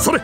それ。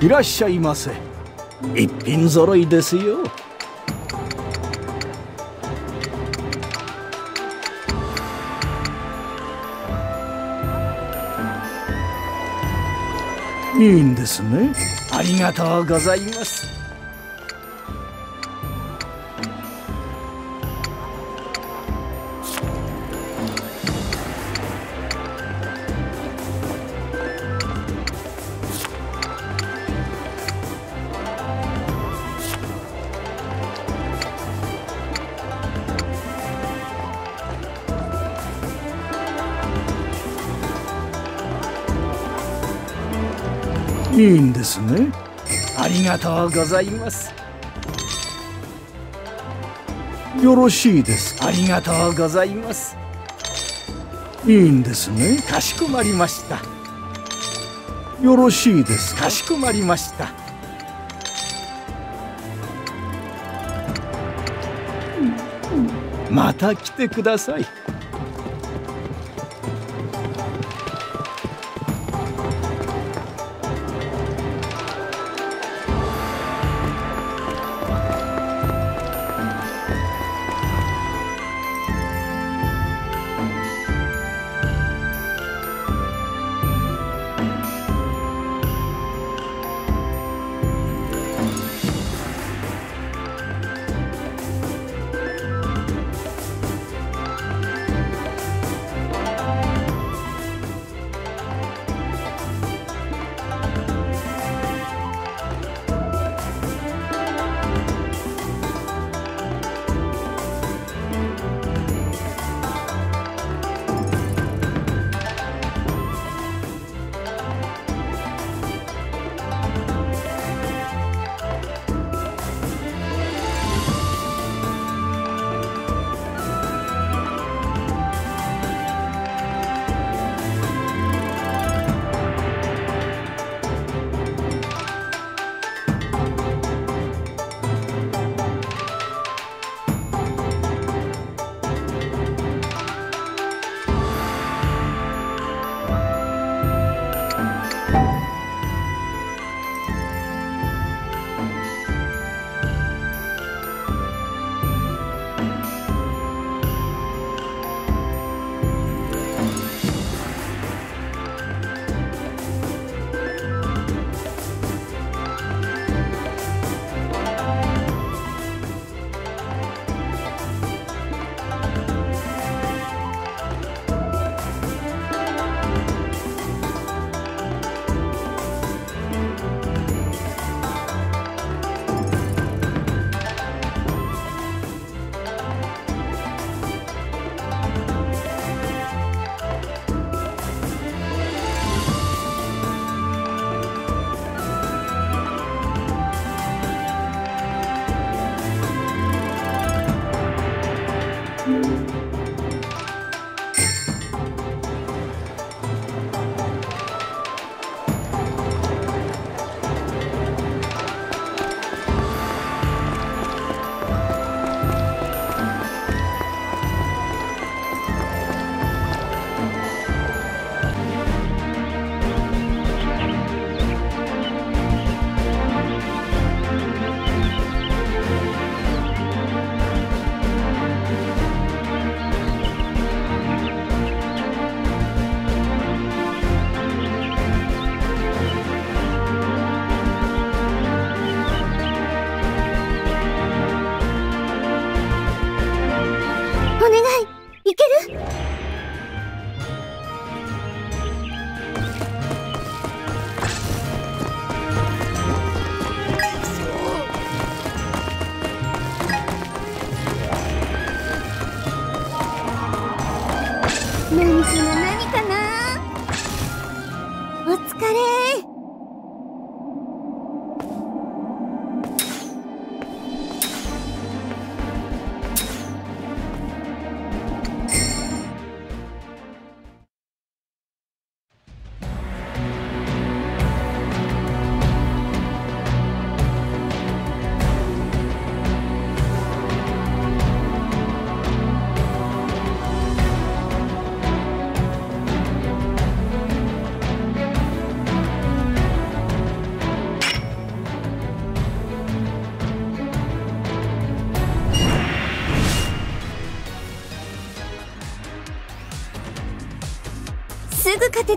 いらっしゃいませ。一品揃いですよ。いいんですね。ありがとうございます。いいんですね。ありがとうございます。よろしいですか。ありがとうございます。いいんですね。かしこまりました。よろしいですか。かしこまりました。また来てください。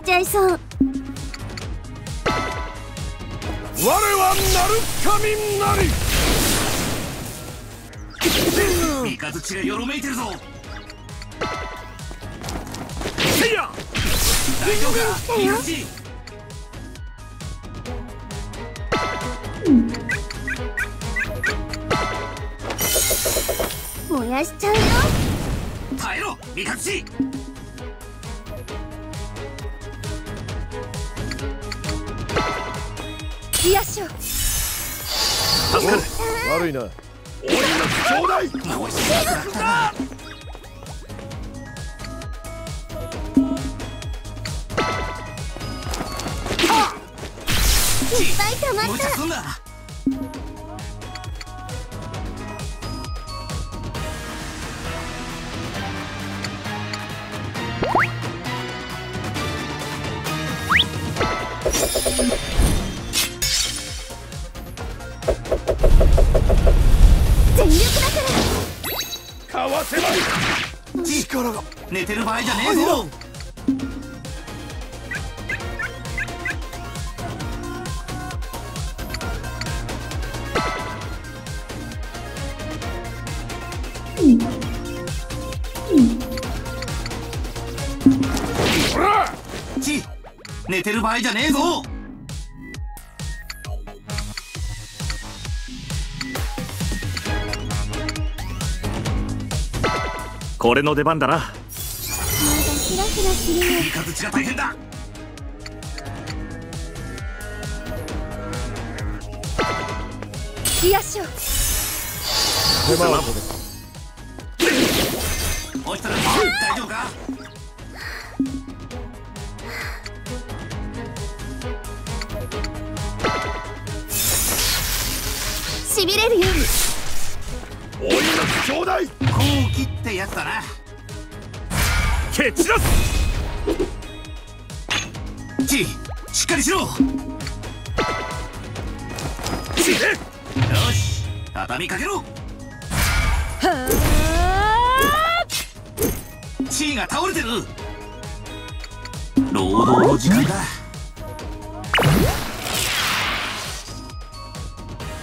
てちゃいそう。我は鳴神なり。三日月がよろめいてるぞ。せいや。大丈夫か。いいよ。燃やしちゃうよ。耐えろ、三日月。よっしゃ。助かる。悪いな。俺の兄弟。もう死ぬな。いっぱい溜まった。寝てる場合じゃねえぞ。寝てる場合じゃねえぞ。これの出番だな。キラキラするね。三日月が大変だ。よっしょ。お一人大丈夫か。しびれるように。おいら兄弟。こう切ってやったな。蹴散らす。チー、しっかりしろ。チー、よし、畳みかけろ。チーが倒れてる。労働の時間だ。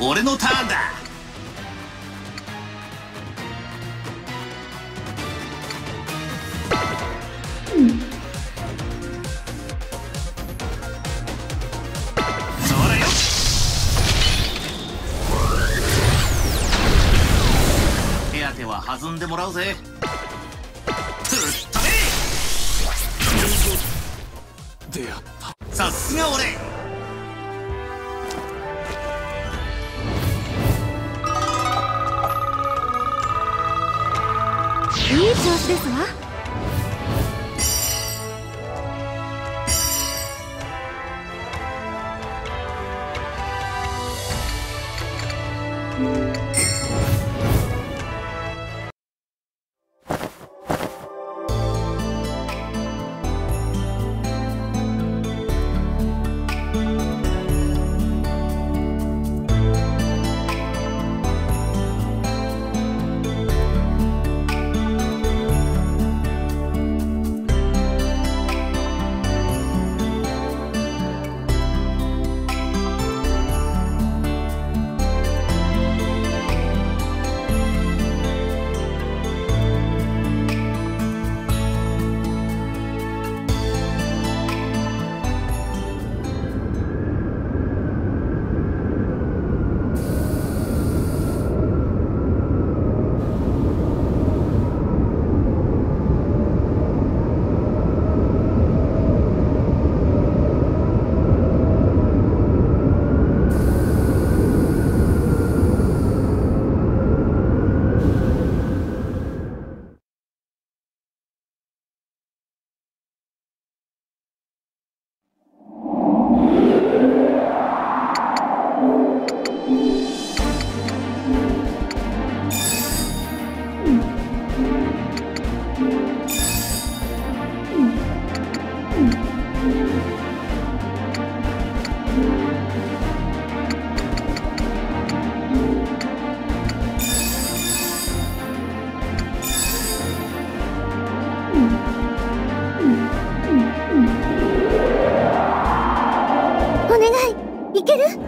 俺のターンだ。弾んでもらうぜ。出会った。さすが俺。いい調子ですわ。ける？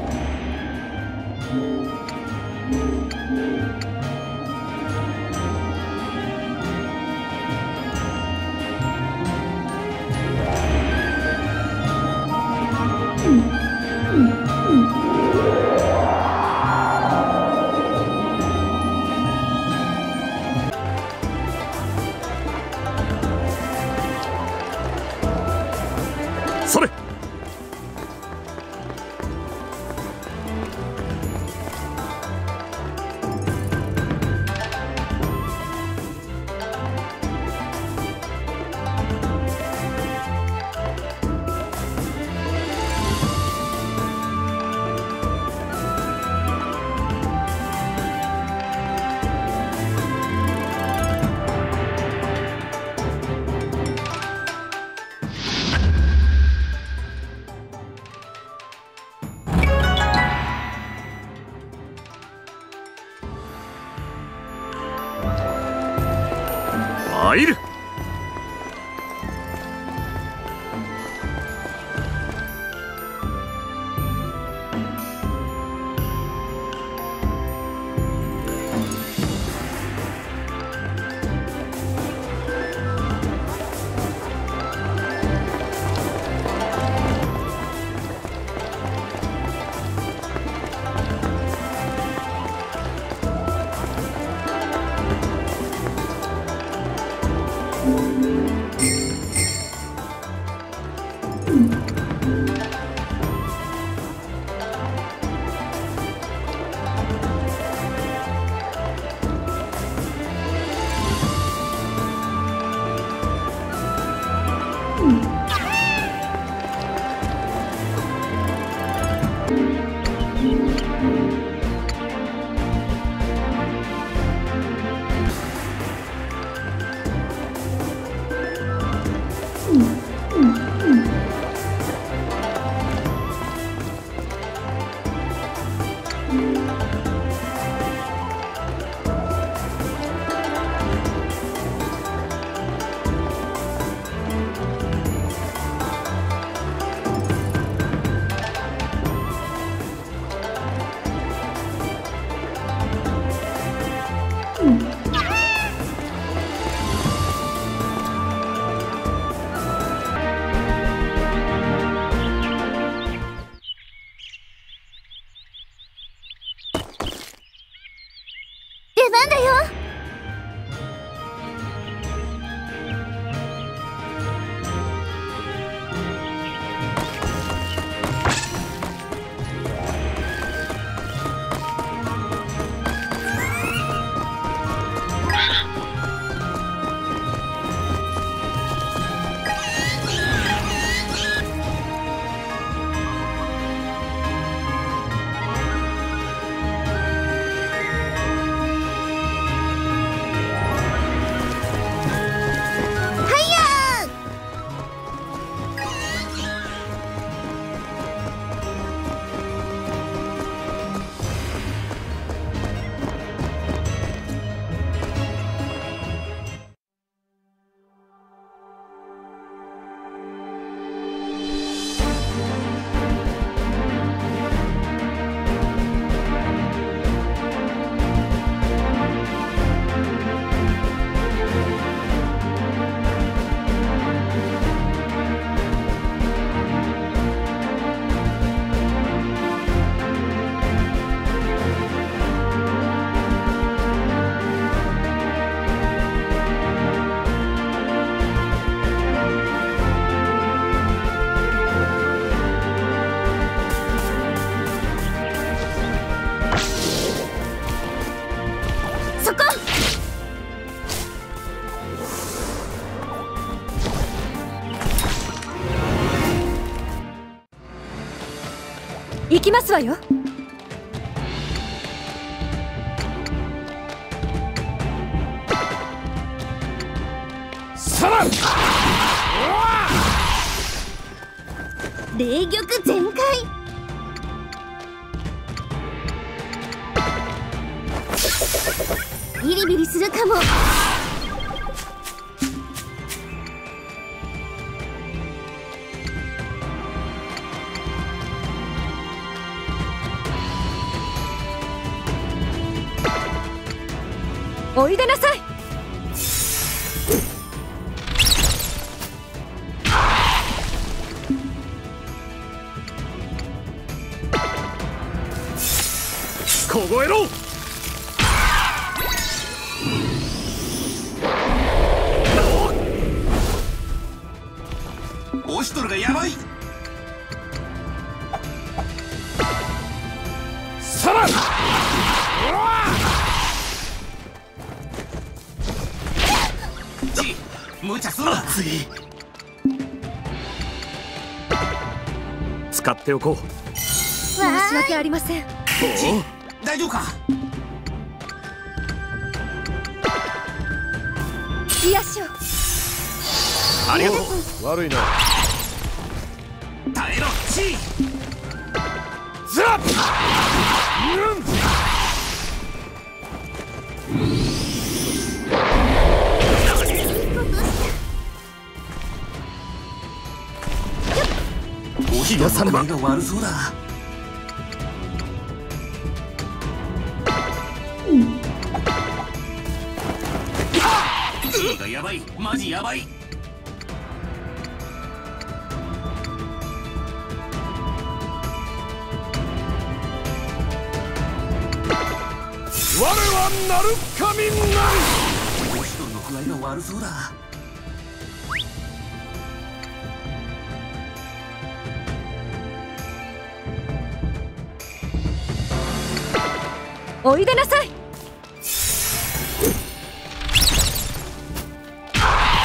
行きますわよ。さらん。霊玉全開。ビリビリするかも。おいでなさい。凍えろ。オシトルがやばい。さらに無茶するな。使っておこう。申し訳ありません。大丈夫か。癒しを。ありがとう。悪いな。耐えろ。チーザッ冷やさねば。目が悪そうだ。やばい、マジやばい。我はなる神なり。お一人の具合が悪そうだ。おいでなさい。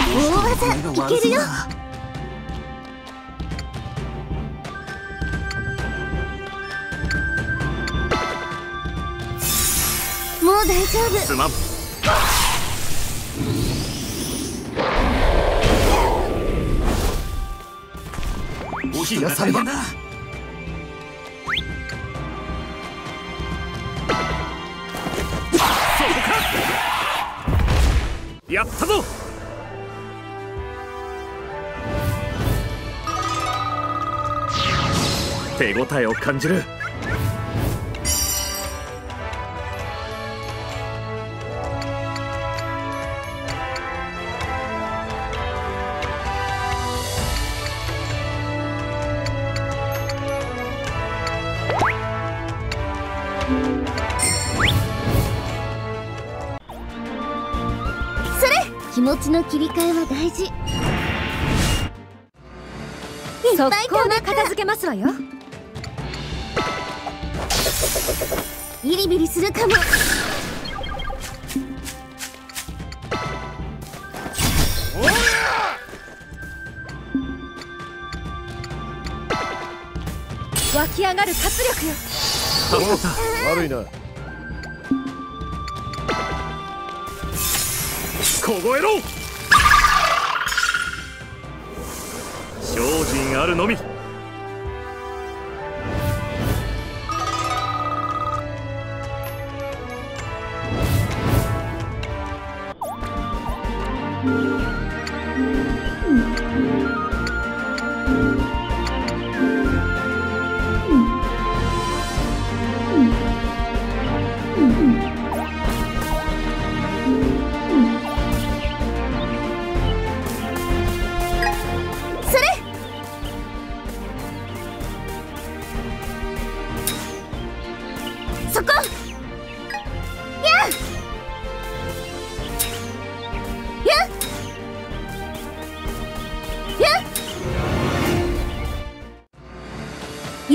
大技いけるよ。もう大丈夫。すまん。おひが大変だ。やったぞ。手応えを感じる。気持ちの切り替えは大事。いっぱい溜まった。片付けますわよ。ビリビリするかも。湧き上がる活力よ。悪いな。凍えろ。精進あるのみ。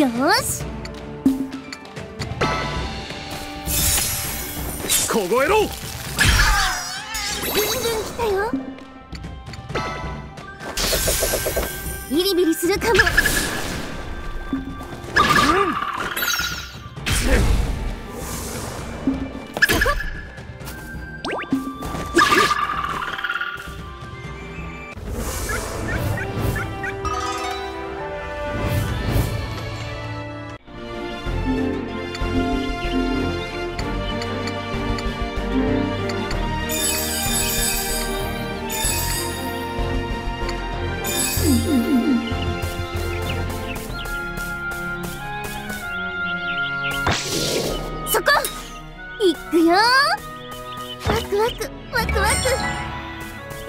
よし、凍えろ。全然来たよ。ビリビリするかも。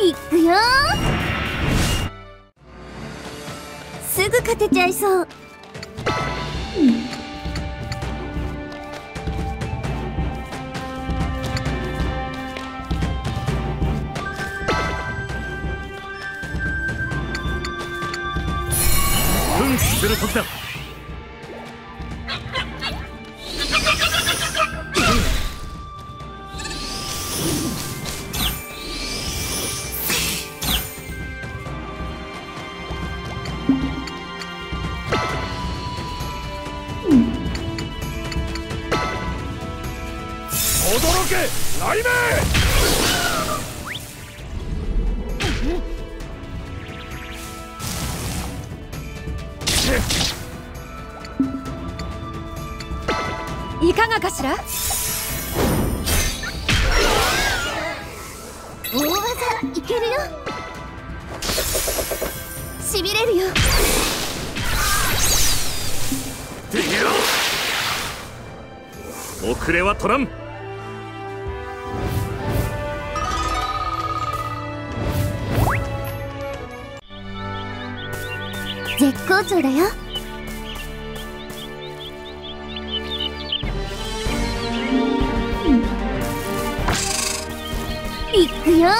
いくよー。すぐ勝てちゃいそう。奮起する時だ。驚け雷鳴、いかがかしら。大技いけるよ。しびれるよ。遅れは取らん。絶好調だよ。いくよー。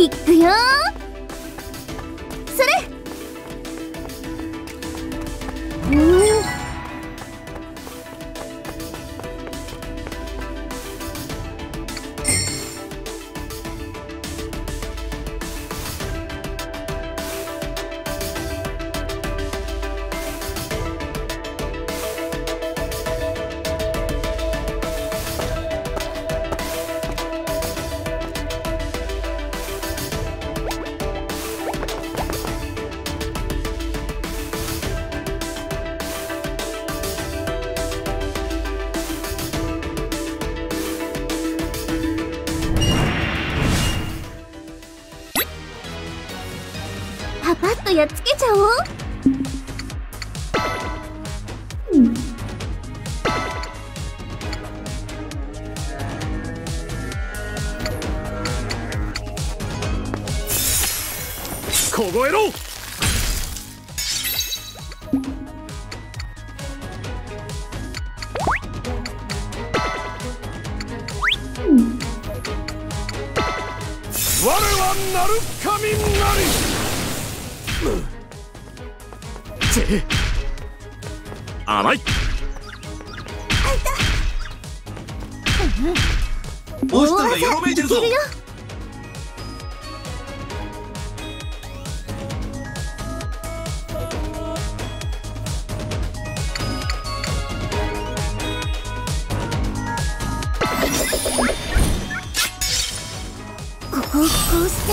いくよー。それ、パパッとやっつけちゃおう。凍えろ。我はなる神なり。甘い。オスターがよろめいてるぞ。ここをこうして。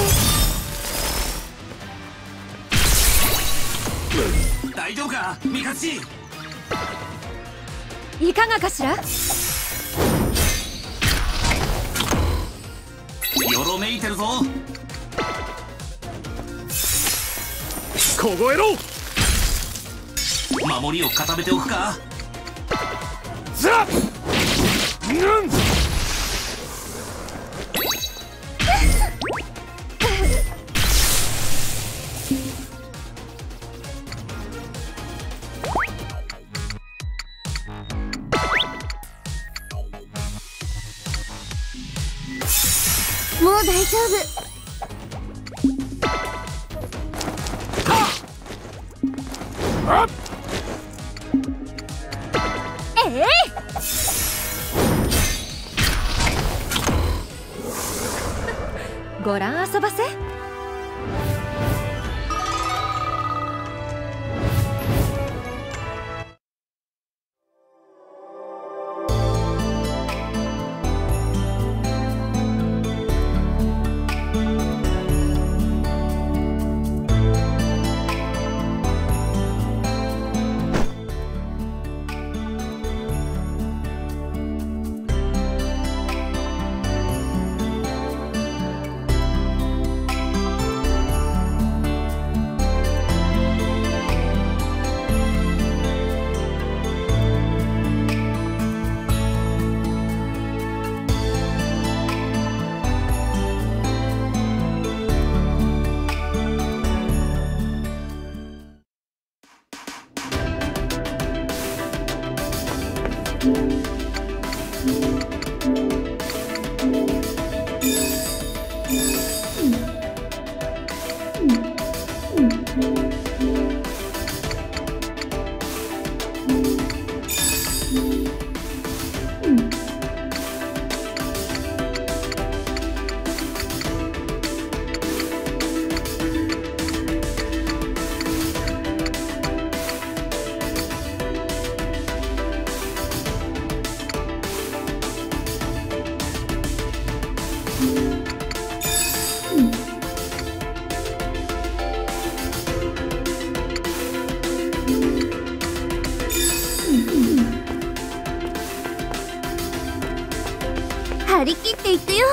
大丈夫かミカチ。いかがかしら。よろめいてるぞ。凍えろ。守りを固めておくか。ザッ、もう大丈夫。はっ、ええーご覧あそばせ。張り切っていってよ。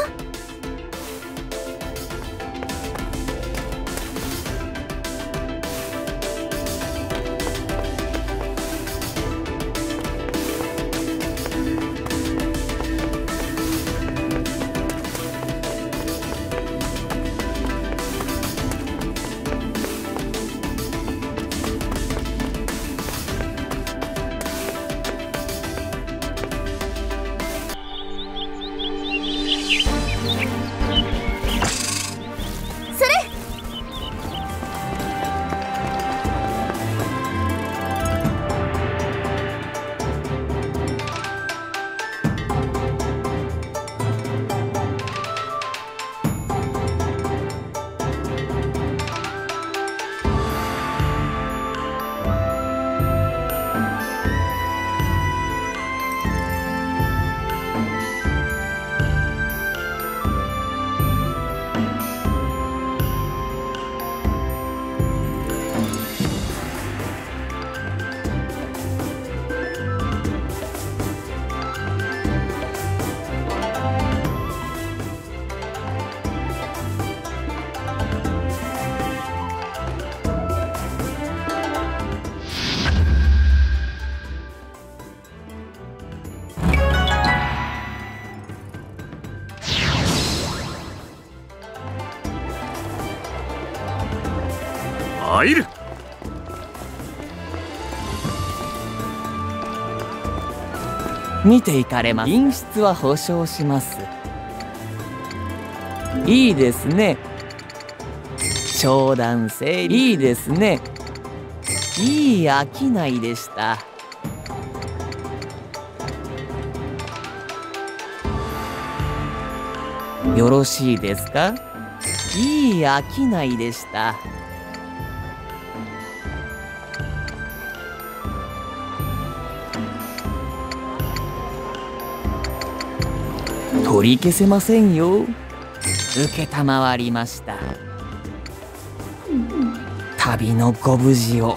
入る。見ていかれます。品質は保証します。いいですね。商談性いいですね。いい商いでした。よろしいですか？いい商いでした。取り消せませんよ。承りました。旅のご無事を。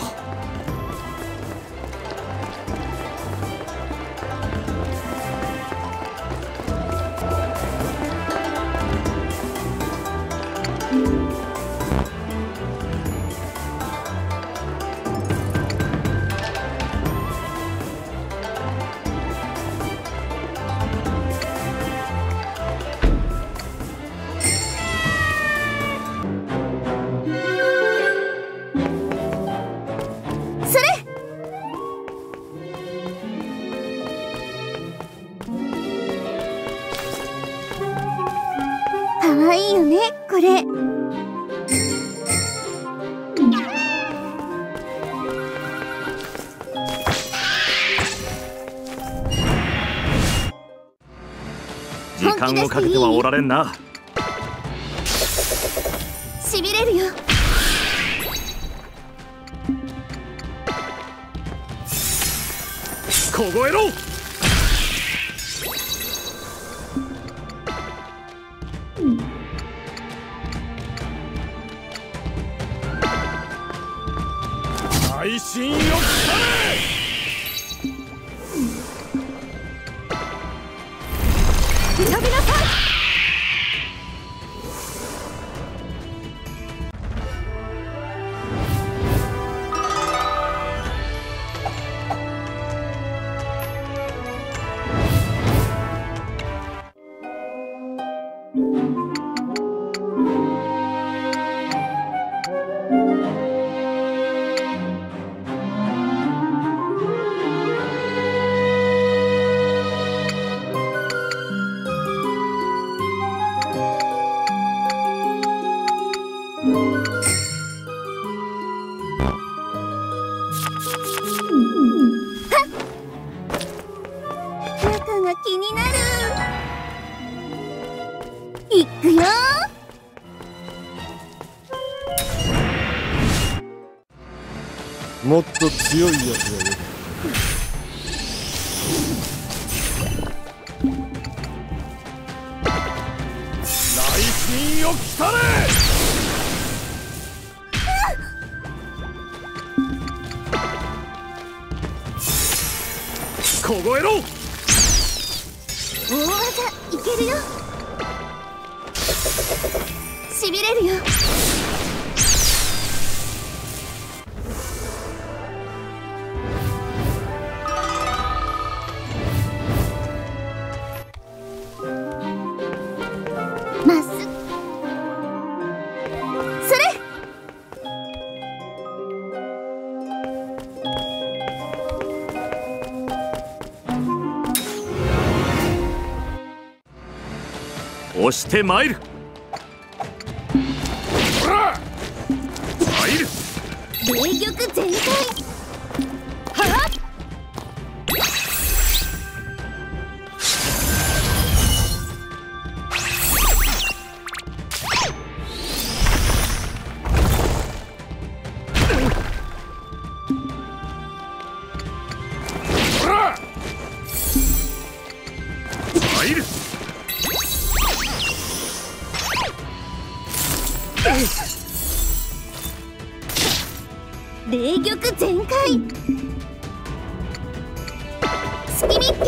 時間をかけてはおられんな。しびれるよ。凍えろ。最新よく飛びなさい。もっと強いやつがいる。雷神よ来たれ。凍えろ。大技いけるよ。しびれるよ。押してまいる。ほらまいる。霊玉全開。はっ。霊玉全開。隙見っけ。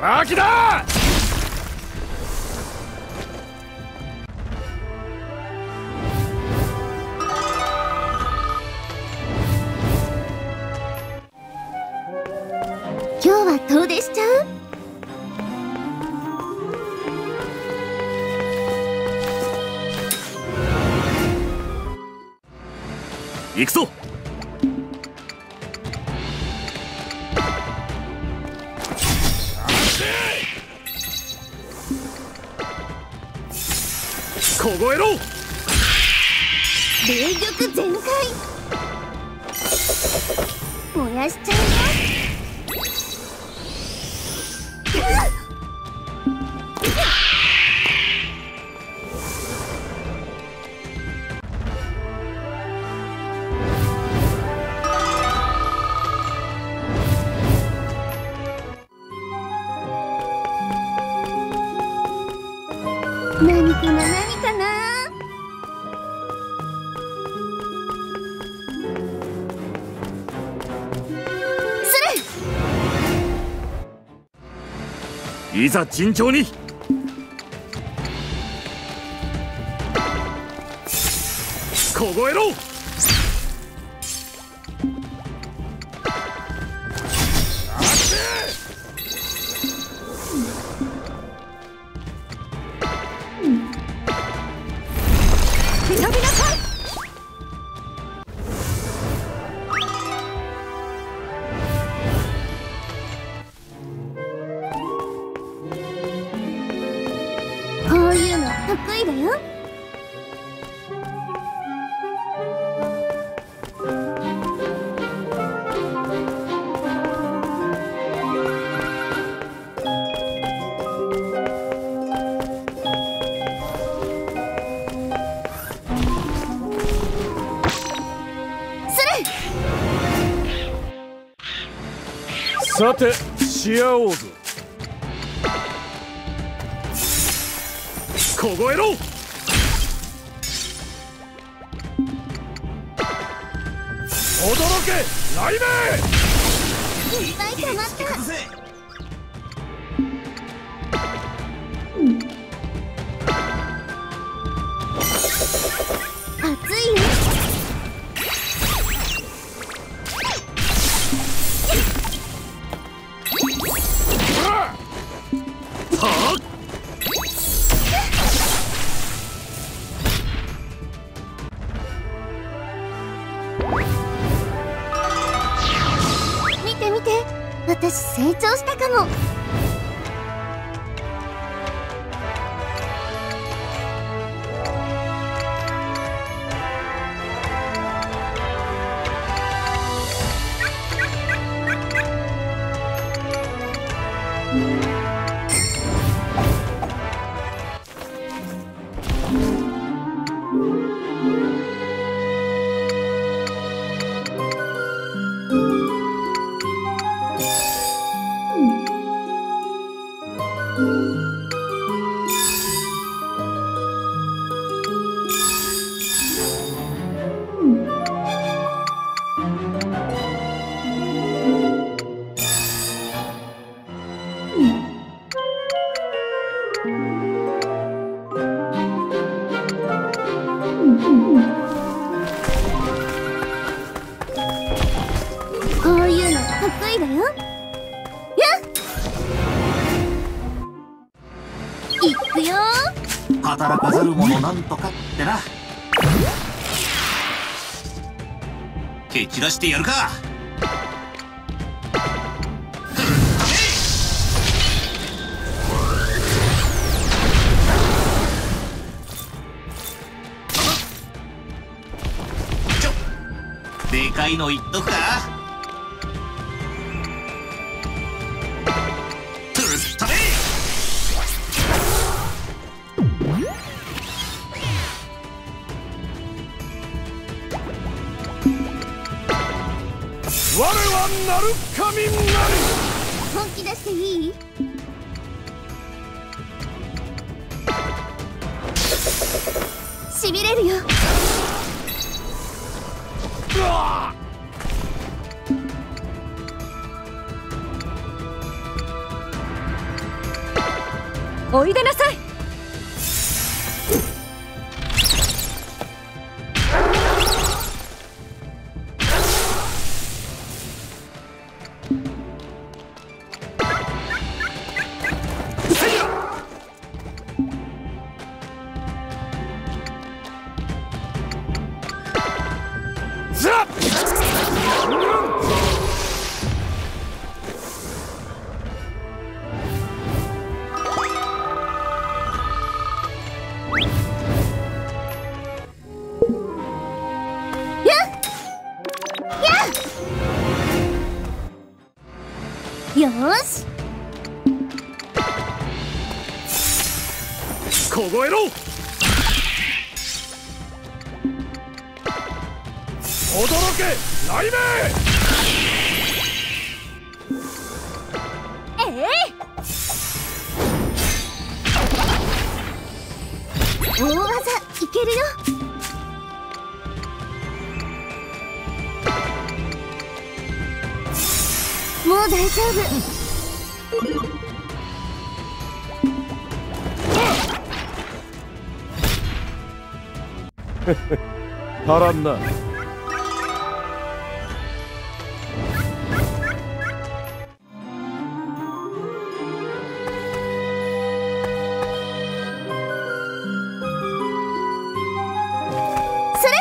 荒木だ。今日は遠出しちゃう？行くぞ。凍えろ。霊玉全開。燃やしちゃうよ。何かな何かな。それ。いざ尋常に。凍えろ。こういうの得意だよ。さてし合おうぞ。凍えろ。驚け雷鳴。2倍溜まった。私成長したかも。働かざる者なんとかってな。蹴散らしてやるか。でかいのいっとくか。我はなる神なり。本気出していい？しびれるよ。うわあ。おいでなさい。よし、凍えろ。驚け雷鳴。大技いけるよ。もう大丈夫。足らんな。それ。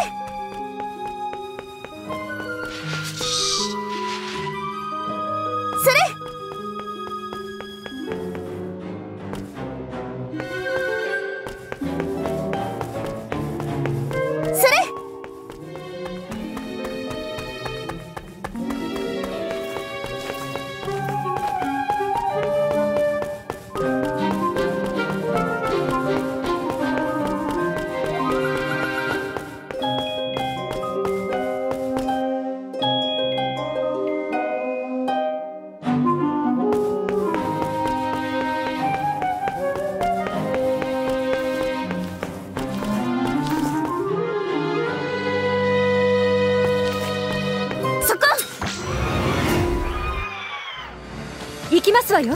ますわよ。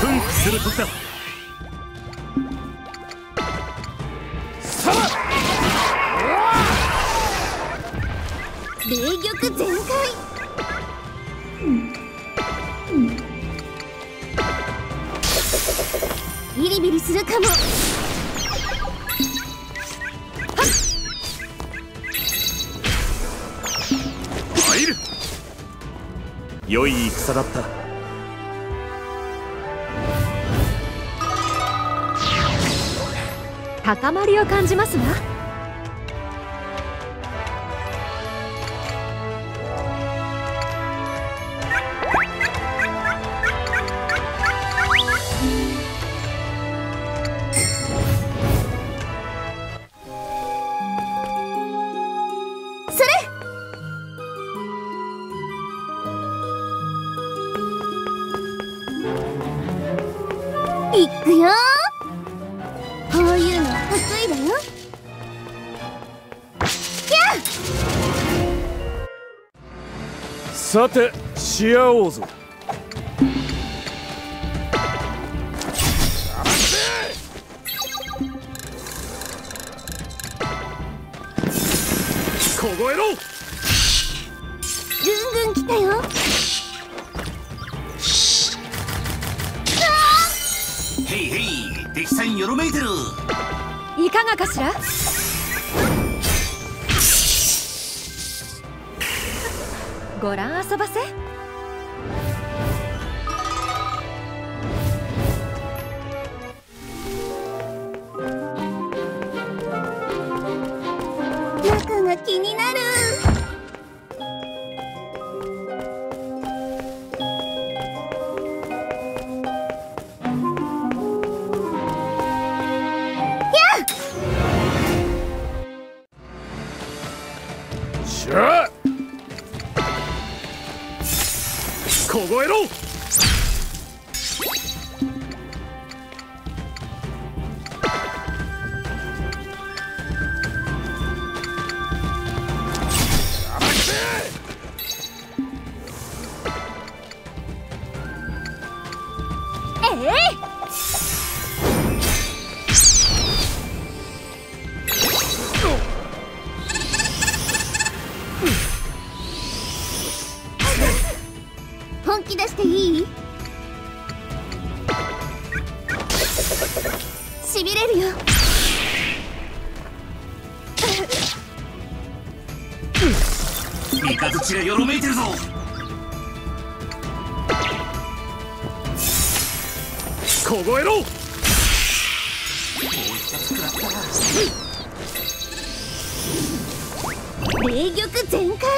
奮起する時だ。さあ、霊玉全開。ビリビリするかも。入る。良い戦だった。高まりを感じますわ。さて、し合おうぞ。凍えろ。ぐんぐん来たよ。ヘイヘイ、敵さんよろめいてる。いかがかしら。ご覧遊ばせ。中が気になる。しゃあ凍えろ。よろめいてるぞ。凍えろ。霊玉全開。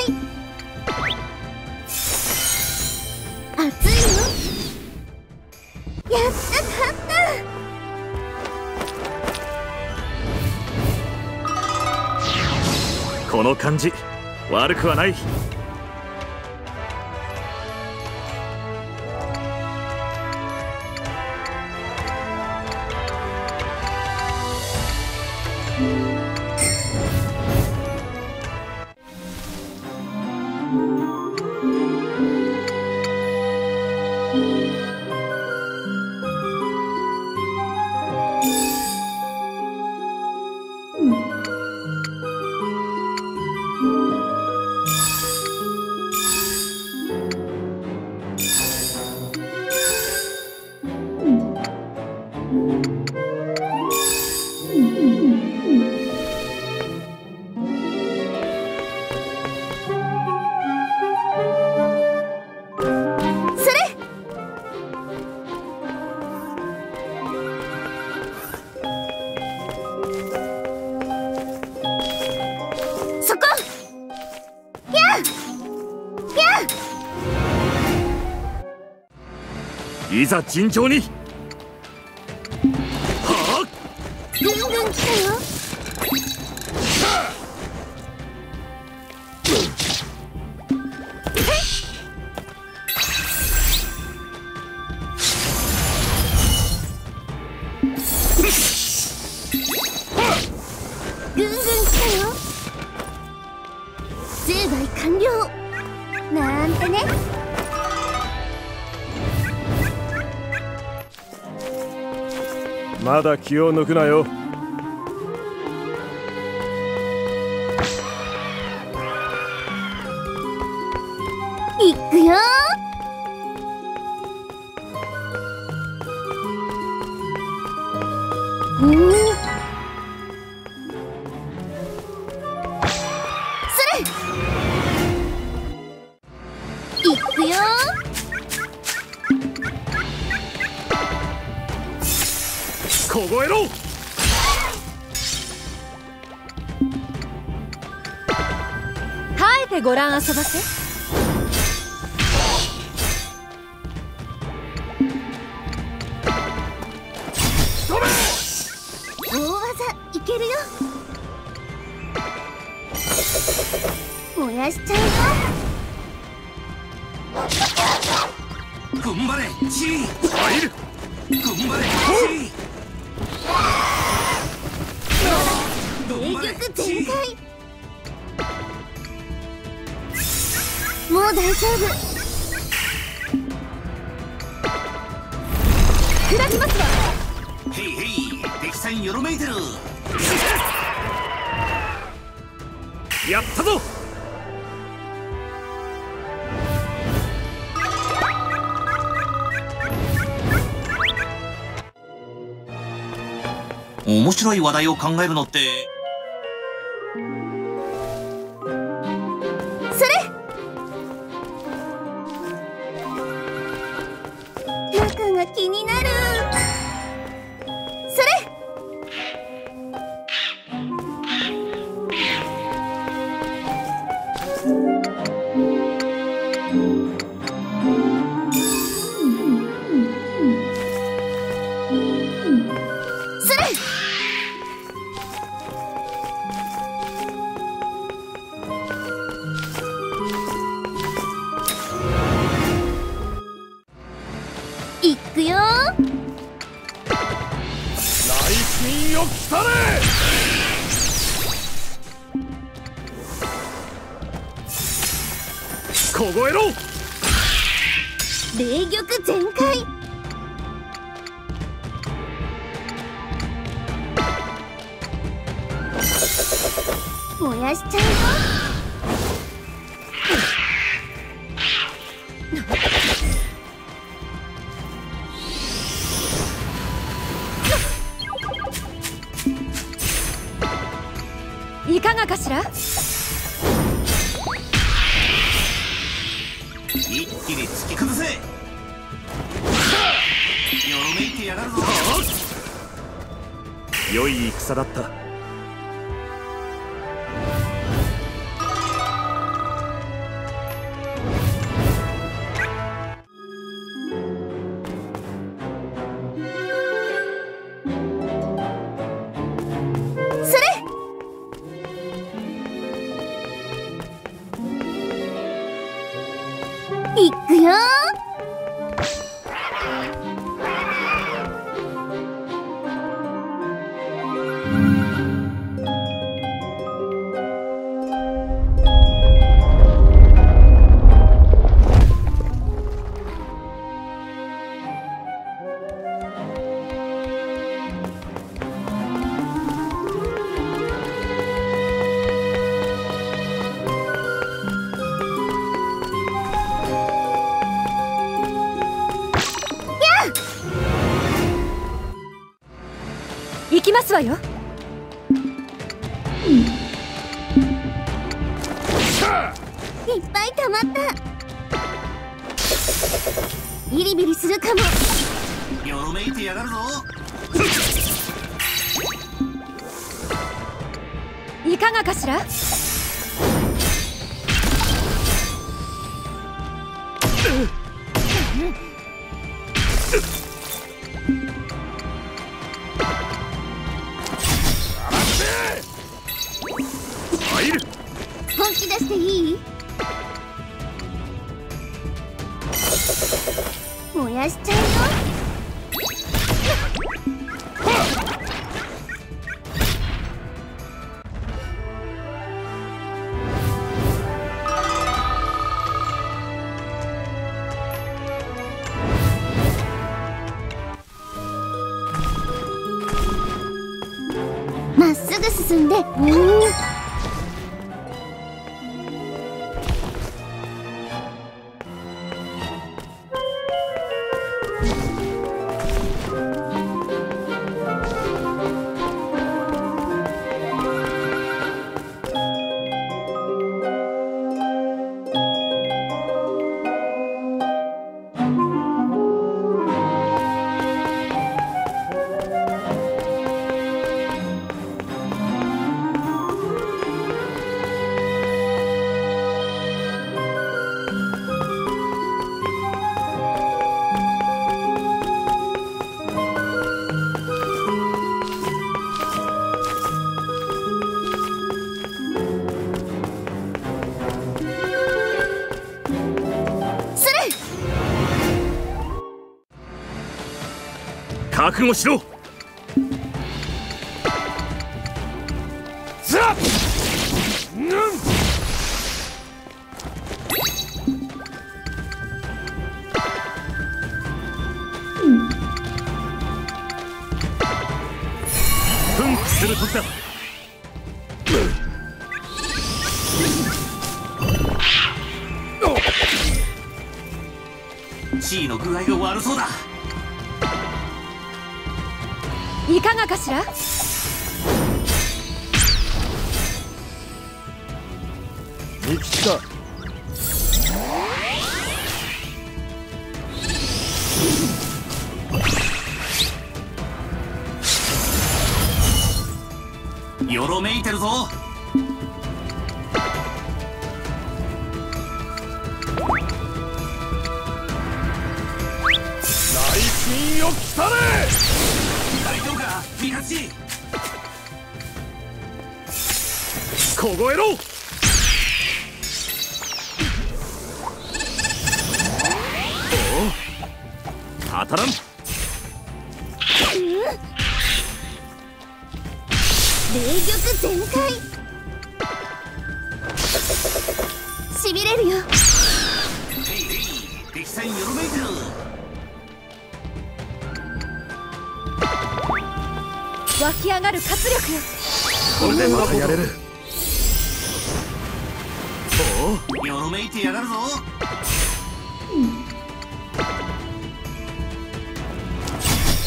熱いよ。やった勝った。この感じ悪くはない。いざ尋常に。はあ、ぐんぐん来たよ。10倍完了なんてね。まだ気を抜くなよ。いくよ。凍えろ。耐えてごらんあそばせ。大技いけるよ。燃やしちゃうよ。頑張れチー。入る。頑張れチー。全開。もう大丈夫。砕きますわ。ヘイヘイ、敵さんよろめいてる。やったぞ。面白い話題を考えるのって。気になる。それ。それ。いくよ。よっきたれ。凍えろ。霊玉全開。燃やしちゃうよ。いかがかしら。一気に突き崩せ。よろめいてやがるぞ。良い戦だった。いくよ。行きますわよ。いっぱい溜まった。ビリビリするかも。よろめいてやがるぞ。いかがかしら。本気出していい？燃やしちゃうよ。が進んで、覚悟しろ。奮起する時だ。地位の具合が悪そうだ。いかがかしら。生きた。よろめいてるぞ。内心よきたれ。凍えろ。おお、当たらん。霊玉全開。しびれるよ。敵さんよろめいてる。湧き上がる活力。これでまたやれる。おお、よろめいてやがるぞ。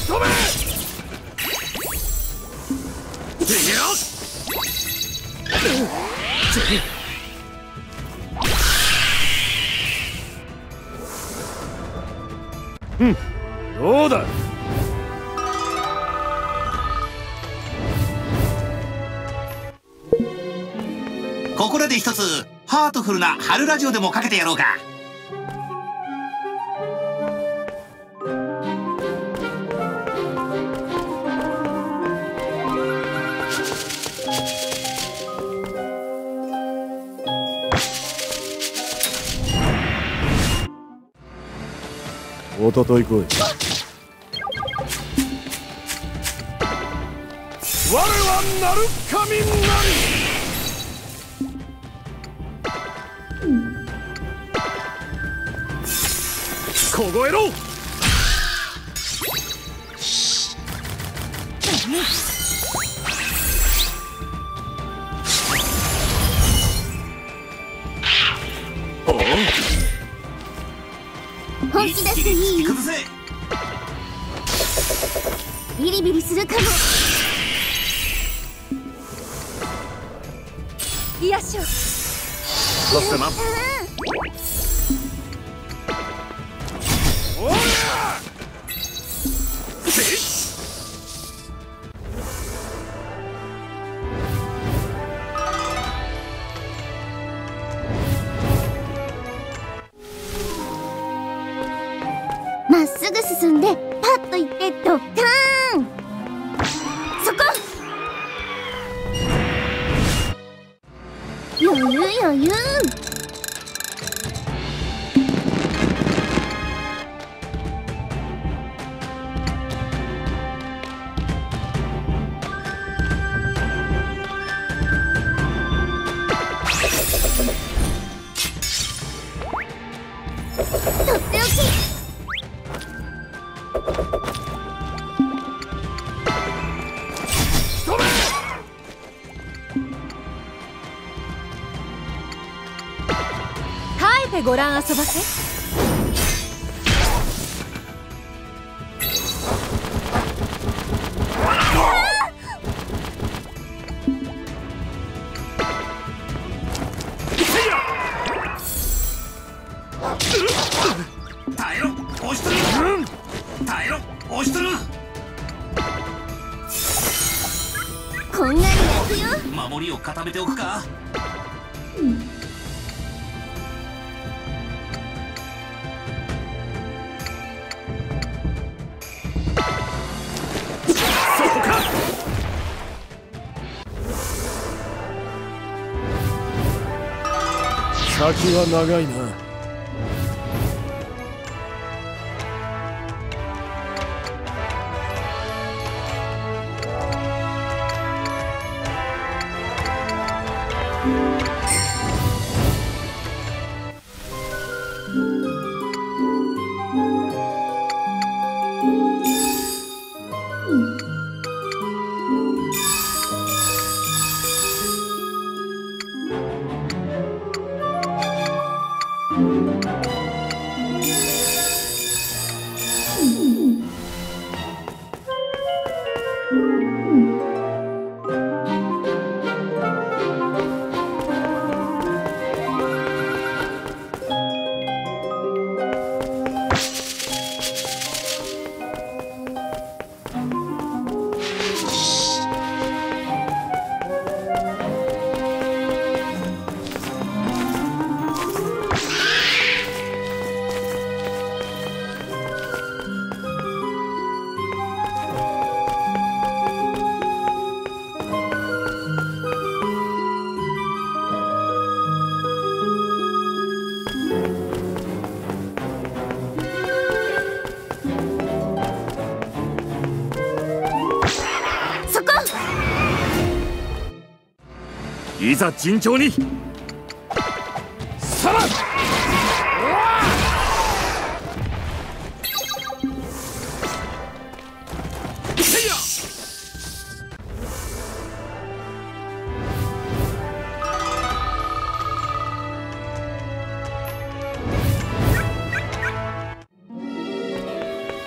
止め。いや。うん、どうだ。ここらで一つハートフルな春ラジオでもかけてやろうか。おととい来い。我はなる神なり。凍えろ。本気出していい？ビリビリするかも。癒しを。まっすぐ進んでパッと行ってドッカーン。そこ。余裕余裕。とっておき。てご覧遊ばせ。固めておくか。先は長いな。いざ順調に。さらば。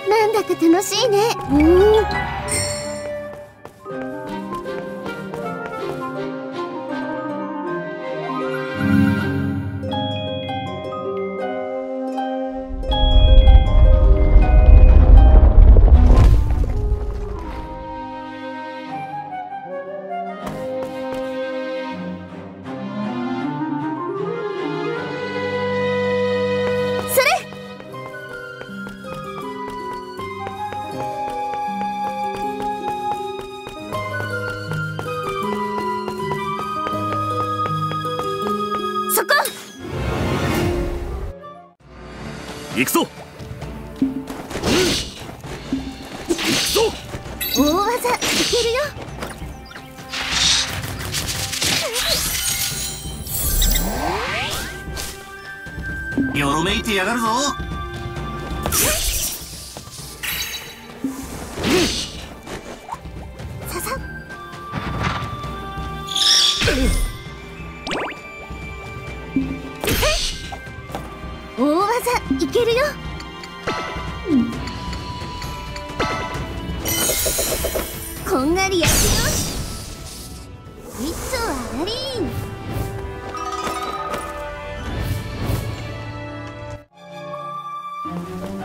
なんだか楽しいね。行くぞ、行くぞ。大技いけるよ。よろめいてやがるぞ。ささ大技いけるよ。こんがりやるよ。いっちょあがり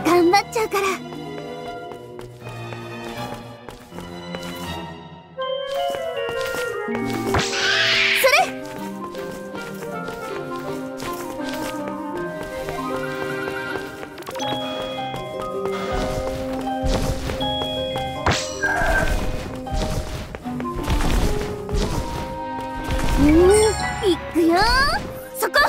ーん。頑張っちゃうから。いくよそこ。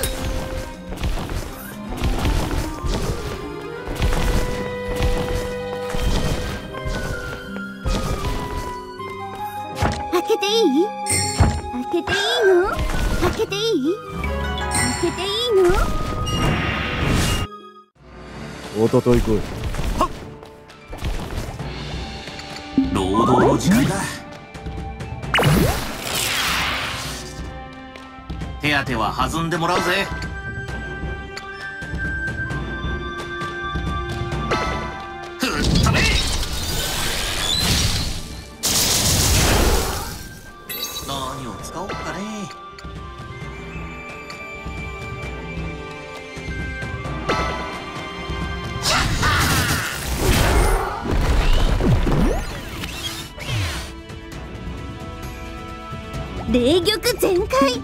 開けていい？開けていいの？開けていい？開けていいの？おととい来い。はっ。労働の時間だ。手当ては弾んでもらうぜ。霊玉全開。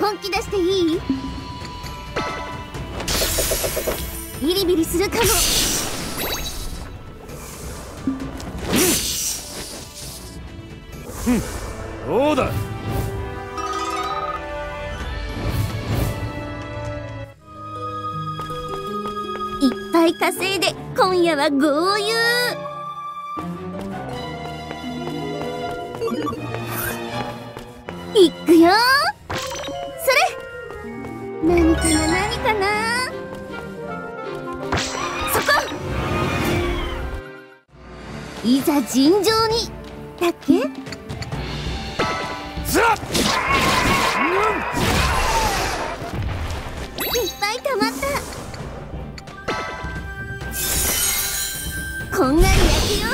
本気出していい？ビリビリするかも。どうだ。いっぱい稼いで今夜は豪遊。尋常にだっけ？ずらっ！いっぱい溜まった。こんがり焼けよ。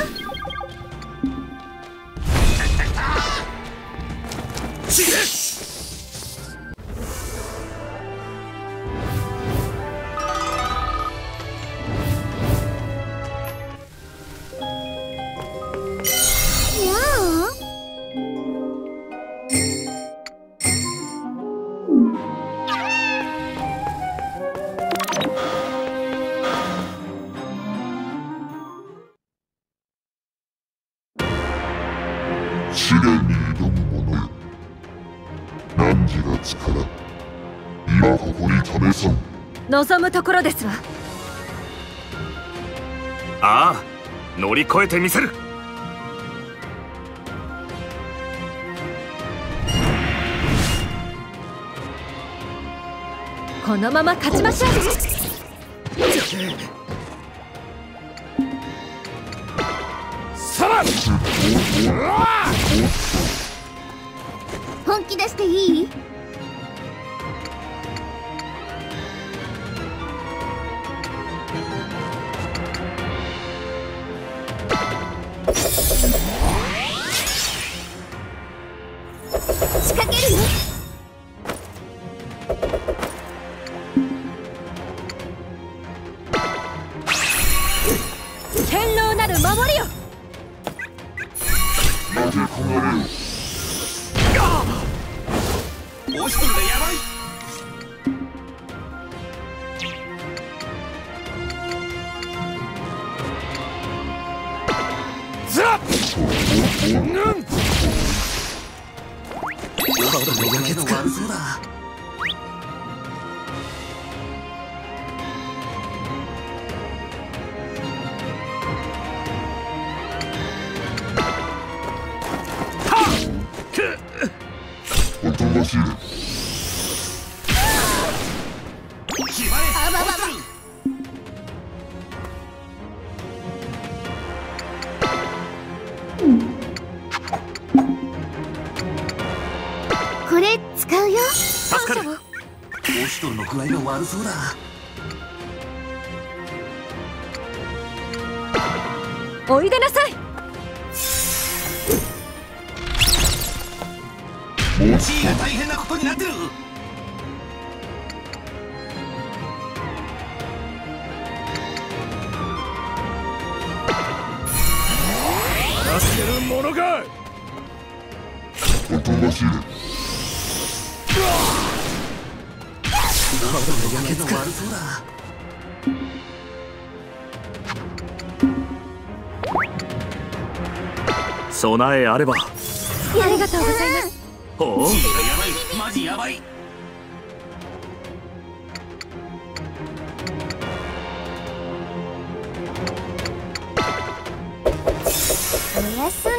が力。今ここに試さん。望むところですわ。ああ、乗り越えてみせる。このまま勝ちましょう。さらに本気出していい？仕掛けるよ。堅牢なる守りよ。待てこまれよ。押し込んでやばい。ズラッうんこれ使うよ。助かる。おしとの具合が悪そうだ。おいでなさい。地位が大変なことになってる。助けるものか。おとなしい。備えあれば。ありがとうございます。おお。マジやばい。おやす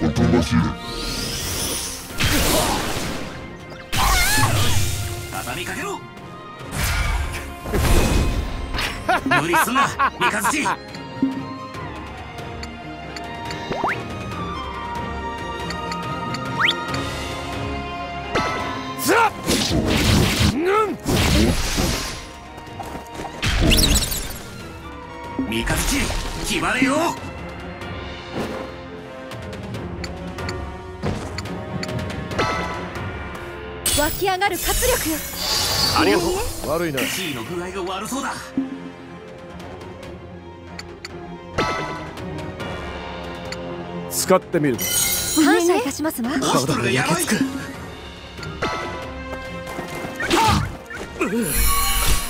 み。おとなしい。見かけろ。無理すんな、三日月。ザッ。うん。三日月、決まれよ。湧き上がる活力よ。ありがとう。悪いな。地位の具合が悪そうだ。使ってみる。感謝いたしますわ。体が焼けつく。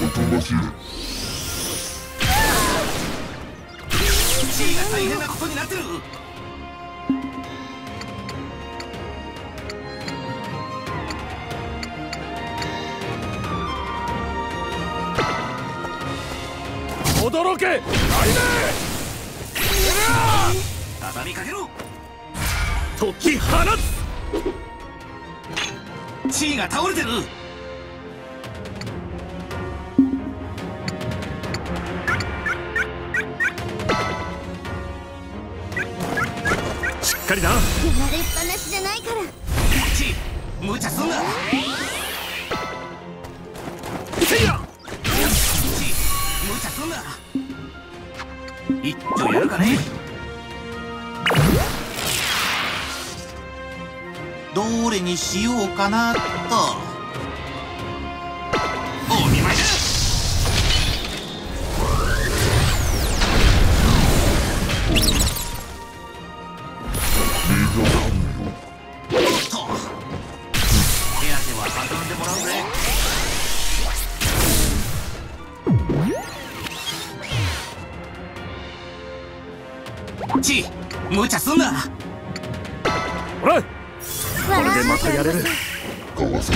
おとなしい。地位が大変なことになってる。驚け！ありねえ！畳みかけろ！解き放つ！地位が倒れてる！しっかりな！やられっぱなしじゃないから！地位！無茶すんな！せいや！一丁やるかね。どれにしようかなと。お見舞いだ。おっと、手当は運んでもらうぜ。無茶すんな。ほら。これでまたやれる。よし、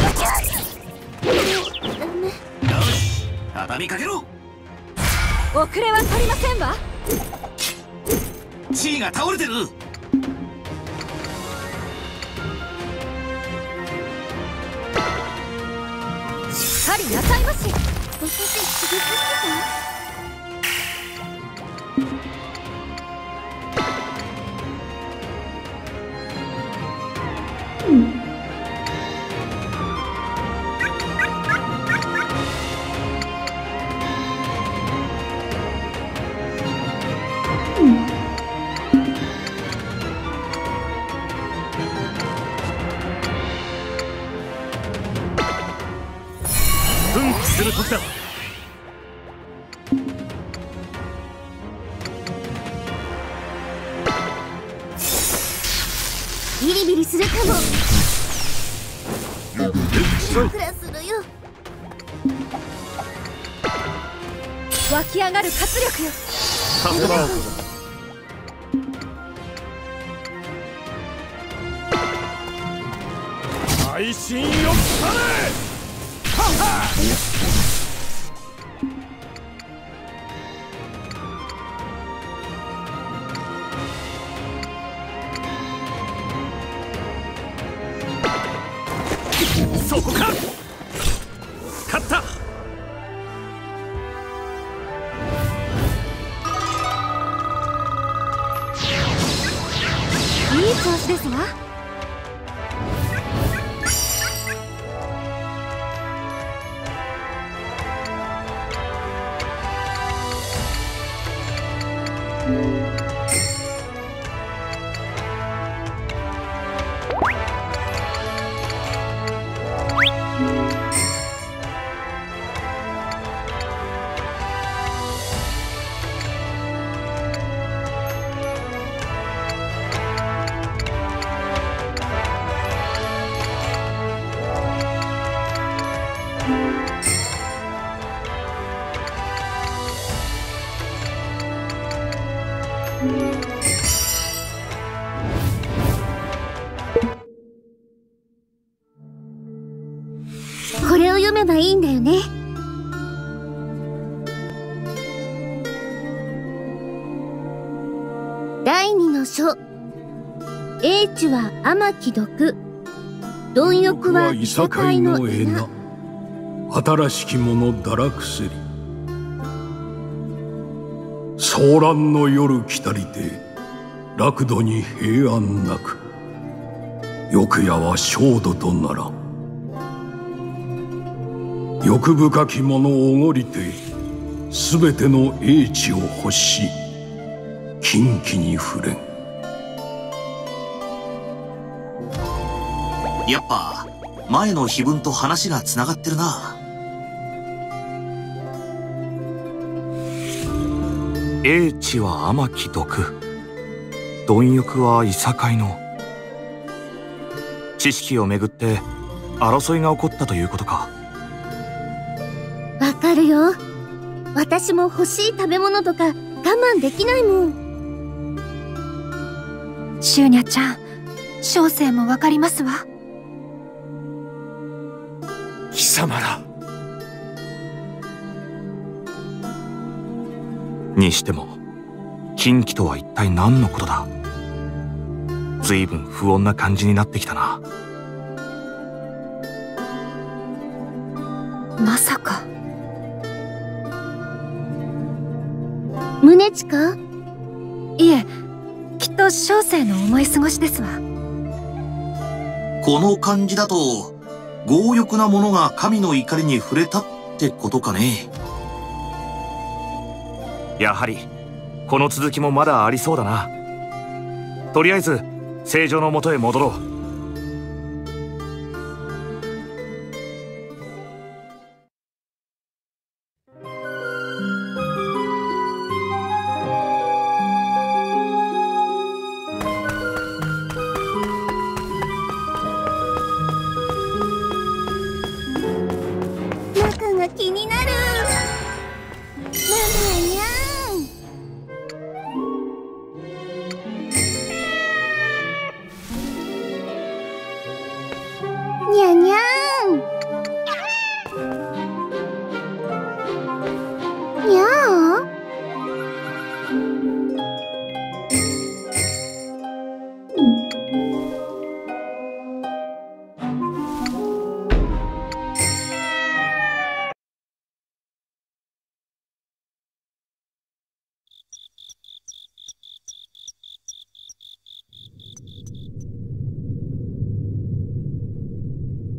畳みかけろ。遅れは取りませんわ。地位が倒れてる。しっかりなさいまし。私、刺激してた。ビリビリするかも。ふらするよ。湧き上がる活力よ。さすが。最新よっかれ。はは。いいんだよね。第二の書。英知は天気毒、貪欲はいさかいのえな、新しき者堕落せり。騒乱の夜来たりて、楽土に平安なく、欲やは焦土となら。欲深き者をおごりて、すべての英知を欲し、禁忌に触れん。やっぱ、前の碑文と話がつながってるな。英知は天気毒、貪欲はいさかいの。知識をめぐって争いが起こったということか。わかるよ。私も欲しい食べ物とか我慢できないもん。シューニャちゃん、小生もわかりますわ。貴様ら。にしても禁忌とは一体何のことだ。随分不穏な感じになってきたな。まさか。宗近？いえ、きっと小生の思い過ごしですわ。この感じだと強欲な者が神の怒りに触れたってことかね。やはりこの続きもまだありそうだな。とりあえず正常のもとへ戻ろう。にゃにゃーん。にゃー。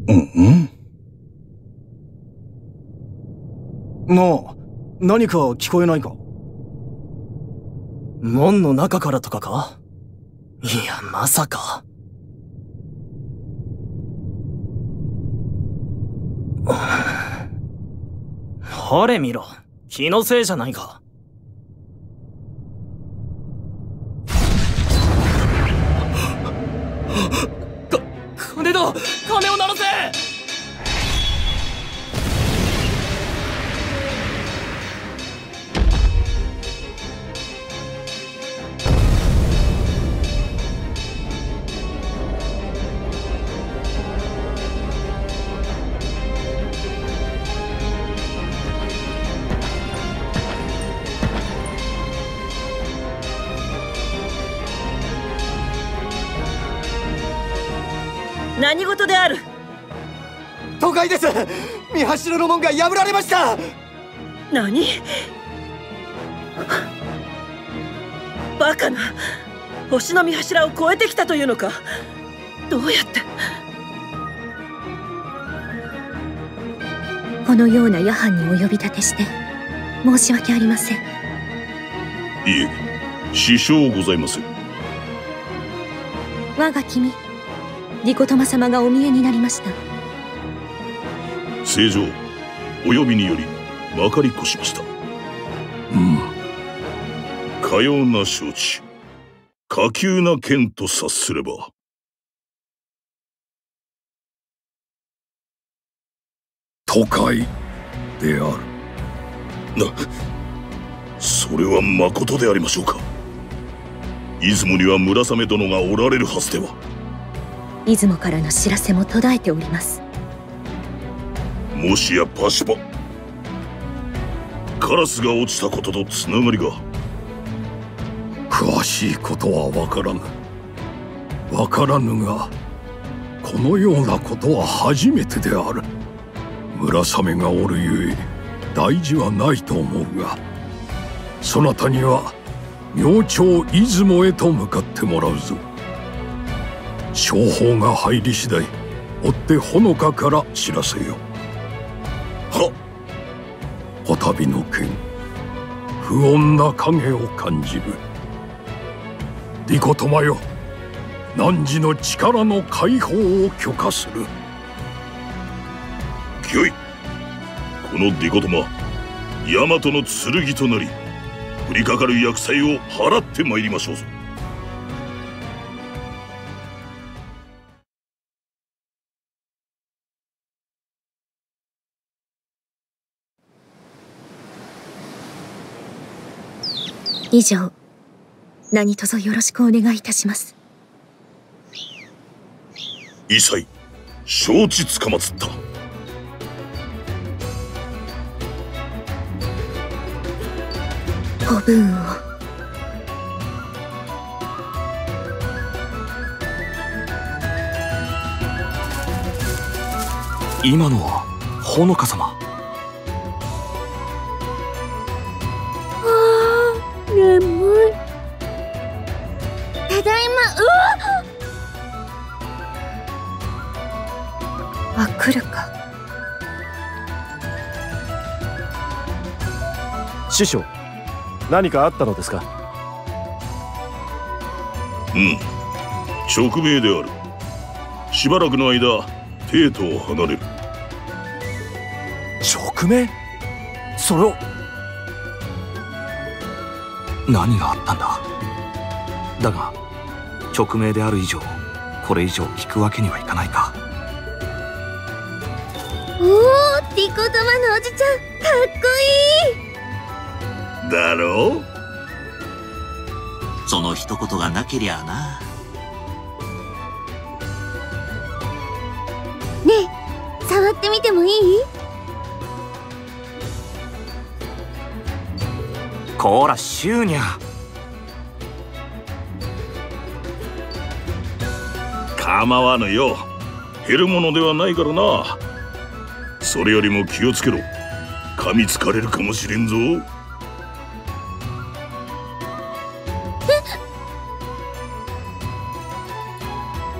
うんうん。なあ。何か聞こえないか？門の中からとかか？いや、まさか。ほれ見ろ。気のせいじゃないか。金だ！金を鳴らせ！何事である？都会です。見柱の門が破られました。何？バカな。星の見柱を越えてきたというのか。どうやって？このような夜半にお呼び立てして申し訳ありません。いえ、支障ございません。我が君、リコトマ様がお見えになりました。正常、お呼びによりまかり越しました。うん。かような承知、下級な剣と察すれば。都会である。それはまことでありましょうか。出雲には村雨殿がおられるはずでは。出雲からの知らせも途絶えております。もしやパシパ、カラスが落ちたこととつながりが。詳しいことはわからぬが、このようなことは初めてである。村雨がおるゆえ大事はないと思うが、そなたには明朝出雲へと向かってもらうぞ。情報が入り次第、追ってほのかから知らせよ。はっ。こたびの件、不穏な影を感じる。リコトマよ、汝の力の解放を許可する。きよい、このリコトマ、大和の剣となり、降りかかる厄災を払ってまいりましょうぞ。以上、何卒よろしくお願いいたします。異彩、承知つかまつった。ご分を。今のはほのか様。来るか。師匠、何かあったのですか？うん、勅命である。しばらくの間、帝都を離れる。勅命？それを。何があったんだ？だが、勅命である以上、これ以上聞くわけにはいかないか。おお、リコトマのおじちゃん、かっこいいだろう。その一言がなけりゃな。ってみてもいい？こらシューニャ、構わぬよ。減るものではないからな。それよりも気をつけろ、噛みつかれるかもしれんぞ。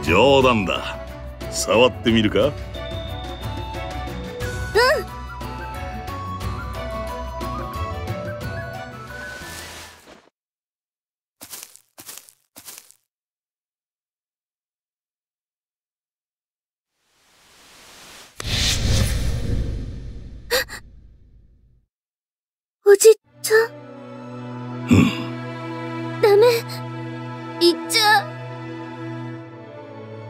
冗談だ、触ってみるか？うん。おじちゃん。うん。ダメ。行っちゃう。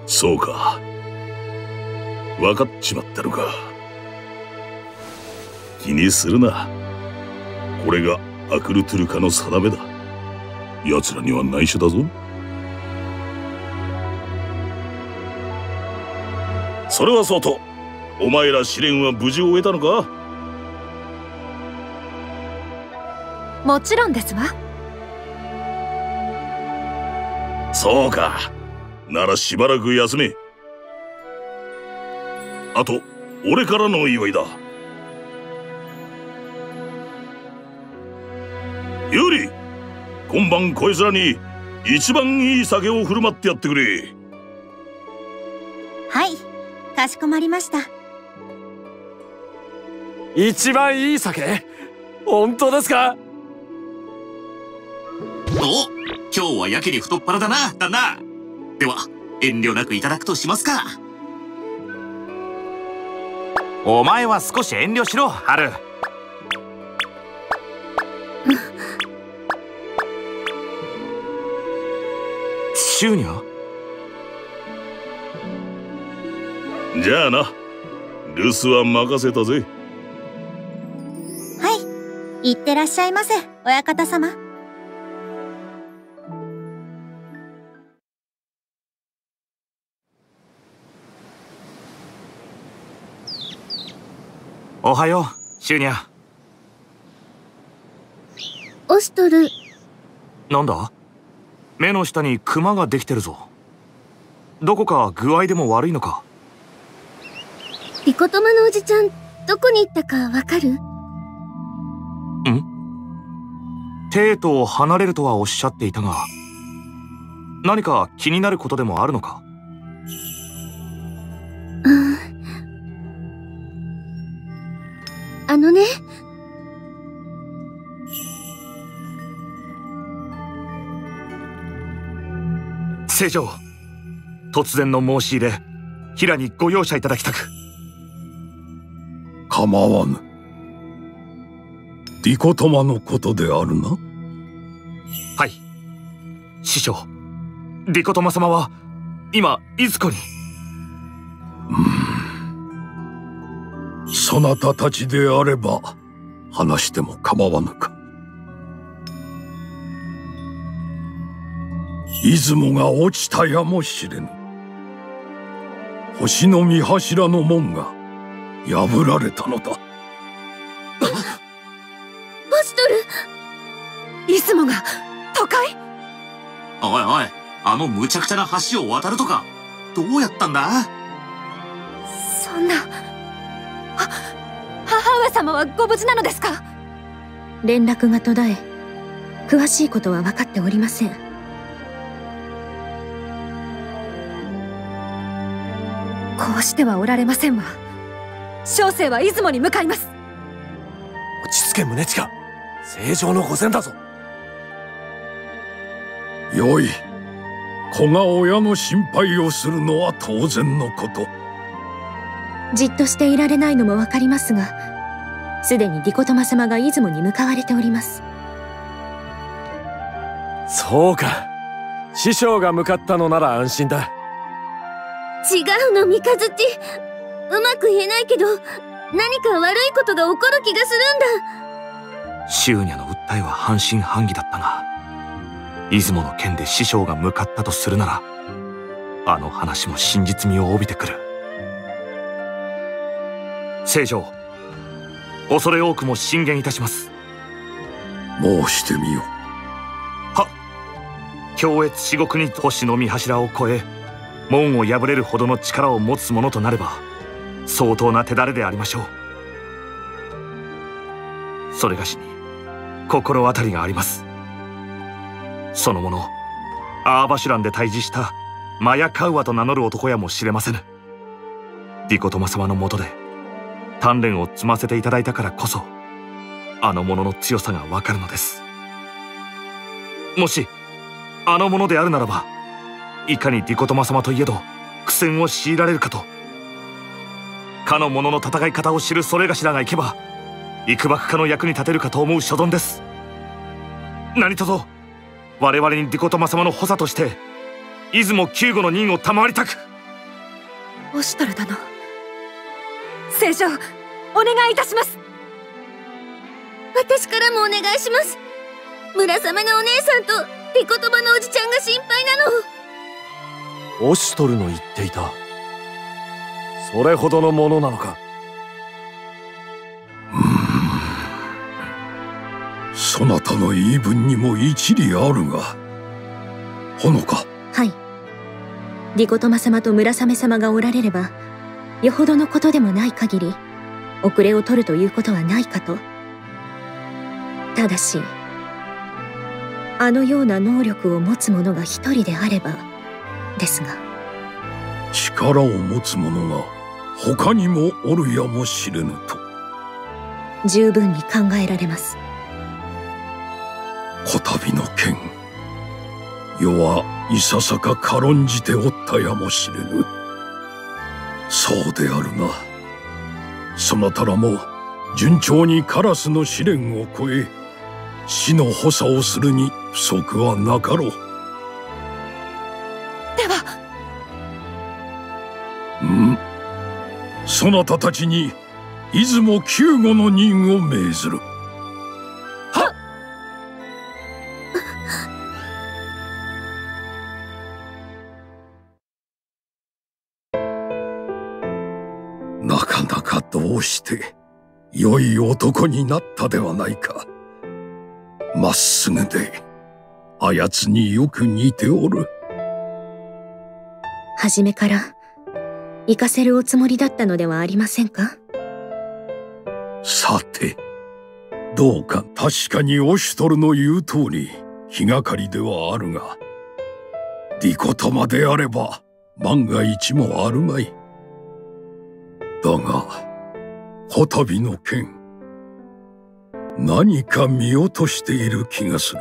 そうか。分かっちまったのか。気にするな。これがアクルトゥルカの定めだ。奴らには内緒だぞ。それはそうと、お前ら試練は無事終えたのか？もちろんですわ。そうか。ならしばらく休め。あと、俺からのお祝いだ。ユーリ、今晩こいつらに一番いい酒を振る舞ってやってくれ。はい、かしこまりました。一番いい酒？本当ですか？お、今日はやけに太っ腹だな、旦那。では、遠慮なくいただくとしますか。お前は少し遠慮しろ、ハル。シューニャ？じゃあな、留守は任せたぜ。はい、行ってらっしゃいませ、親方様。おはよう、シューニャ。オストル。なんだ？目の下にクマができてるぞ。どこか具合でも悪いのか？ピコトマのおじちゃん、どこに行ったかわかる？ん？帝都を離れるとはおっしゃっていたが、何か気になることでもあるのか？あのね。聖女、突然の申し入れ、ヒラにご容赦いただきたく。構わぬ。リコトマのことであるな。はい。師匠、リコトマ様は、今、イズコに。そなたたちであれば話しても構わぬか。出雲が落ちたやもしれぬ。星の御柱の門が破られたのだ。バストル、出雲が都会？おいおい、あのむちゃくちゃな橋を渡るとかどうやったんだ？そんな。母上様はご無事なのですか？連絡が途絶え、詳しいことは分かっておりません。こうしてはおられませんわ。小生は出雲に向かいます。落ち着け宗近、正常の御前だぞ。よい、子が親の心配をするのは当然のこと。じっとしていられないのもわかりますが、すでにディコトマ様が出雲に向かわれております。そうか。師匠が向かったのなら安心だ。違うの、三日月。うまく言えないけど、何か悪いことが起こる気がするんだ。シューニャの訴えは半信半疑だったが、出雲の件で師匠が向かったとするなら、あの話も真実味を帯びてくる。成城、恐れ多くも進言いたします。申してみよ。は、恐悦至極に星の御柱を越え門を破れるほどの力を持つ者となれば相当な手だれでありましょう。それがしに心当たりがあります。その者、アーバシュランで対峙したマヤカウアと名乗る男やもしれませぬ。ディコトマ様のもとで鍛錬を積ませていただいたからこそ、あの者の強さがわかるのです。もしあの者であるならば、いかにディコトマ様といえど苦戦を強いられるかと、かの者の戦い方を知るそれがしらが行けば幾幕家の役に立てるかと思う所存です。何とぞ我々にディコトマ様の補佐として出雲救護の任を賜りたく。オシュトル殿、聖女、お願いいたします。私からもお願いします。村様のお姉さんとディコトマのおじちゃんが心配なの。オシュトルの言っていた、それほどのものなのか。そなたの言い分にも一理あるが、ほのか。はい。ディコトマ様と村雨様がおられれば、よほどのことでもない限り、遅れを取るということはないかと。ただし、あのような能力を持つ者が一人であれば、ですが。力を持つ者が他にもおるやもしれぬと。十分に考えられます。こたびの件、世はいささか軽んじておったやもしれぬ。そうであるが、そなたらも順調にカラスの試練を越え、死の補佐をするに不足はなかろう。では。そなたたちに出雲救護の任を命ずる。どうして良い男になったではないか。まっすぐであやつによく似ておる。初めから行かせるおつもりだったのではありませんか。さて、どうか。確かにオシュトルの言う通り気がかりではあるが、ディコトマであれば万が一もあるまい。だがこたびの件、何か見落としている気がする。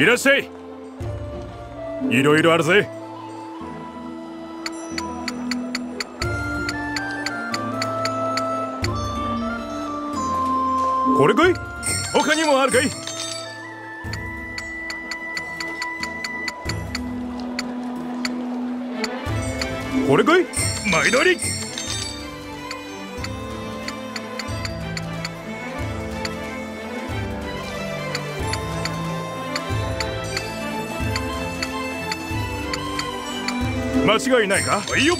いらっしゃい。いろいろあるぜ。これかい？他にもあるかい？これかい？毎度あり。間違いないか。はいよ。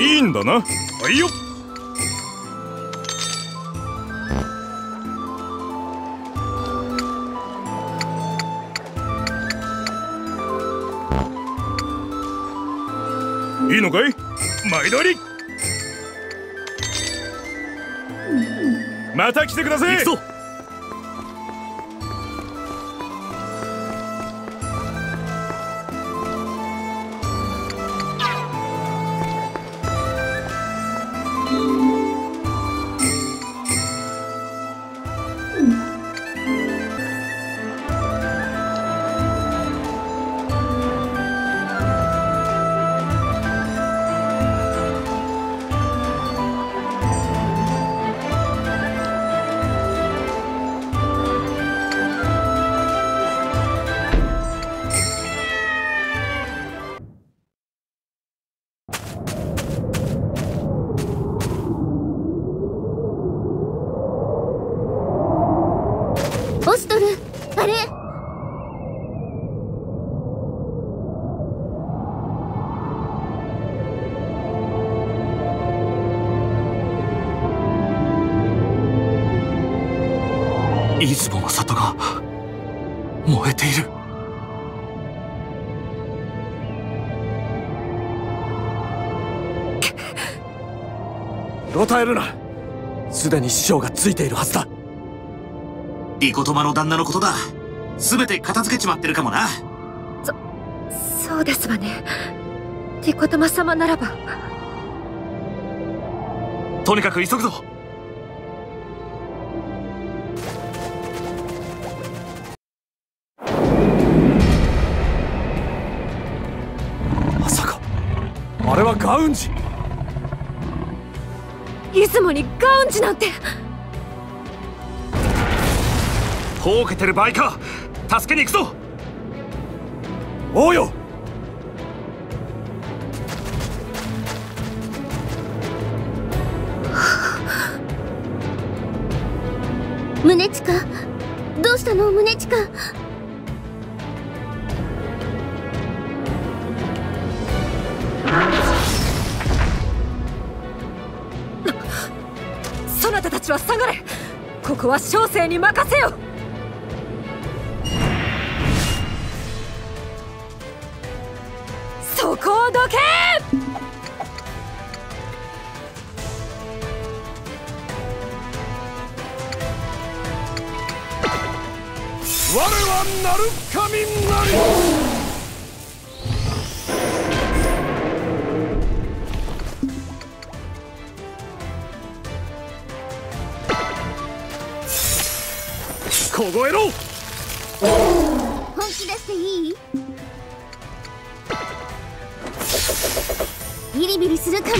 いいんだな。はいよ。いいのかい？毎度あり。また来てください。行くぞ。しとる。あれ出雲の里が燃えている。うろたえるな。すでに師匠がついているはずだ。リコトマの旦那のことだ。全て片付けちまってるかもな。そうですわね。リコトマ様ならば。とにかく急ぐぞ。まさかあれはガウンジ。出雲にガウンジなんて。ほうけてる場合か。助けに行くぞ。おうよ。宗近、どうしたの？宗近、そなたたちは下がれ。ここは小生に任せよ。そこをどけ。我はなる神なり。凍えろ。本気出していい？ビリビリするかも。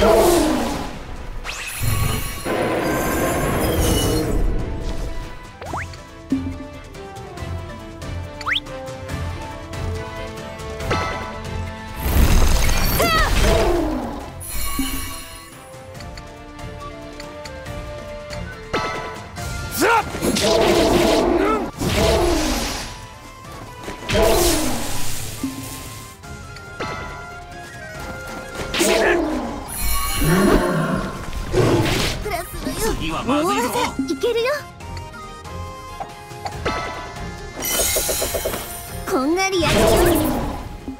ずらっ！大技いけるよ。こんがりやるよ。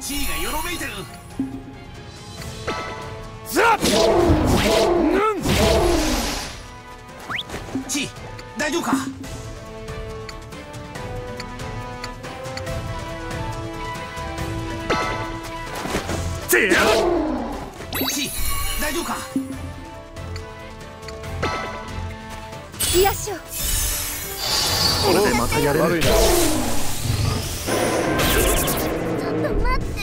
地位がよろめいてる。ザッヌン地位大丈夫か。ゼア地位大丈夫か。いやしょ。これでまたやれる。ちょっと待って。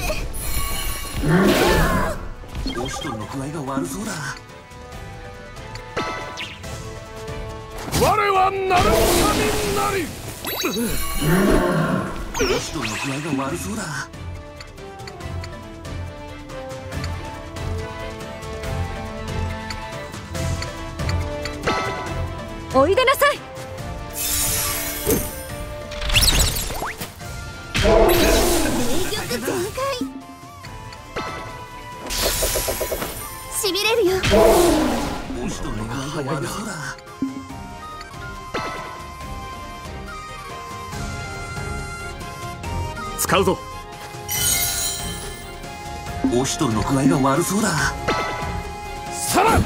おしとの具合が悪そうだ。我はなる神なり。おしとの具合が悪そうだ。おいでなさい。名曲全開。しびれるよ。使うぞ。おしとるの具合が悪そうだ。さら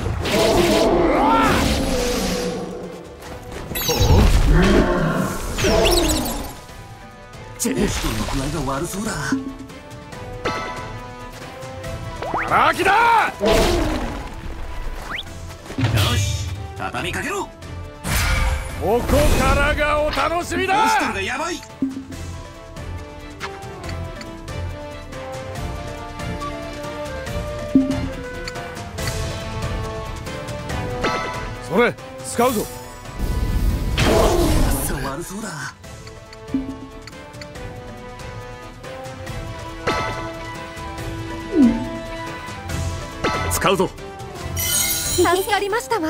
ジェストの具合が悪そうだ。荒木だ。よし、畳みかけろ。ここからがお楽しみだ。ジェストがやばい。それ使うぞ。悪そうだ。使うぞ。助かりましたわ。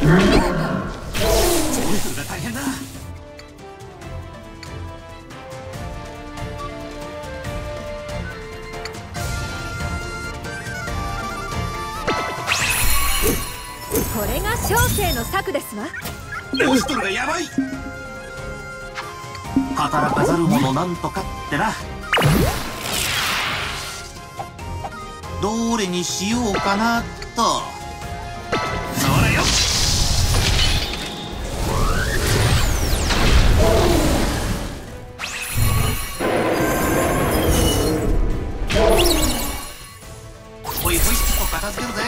ジェスが大変だ。小生の策ですわ。モンストロがやばい。働かざる者なんとかってな。どれにしようかなと。それよ。おいほい、ここ片付けるぜ。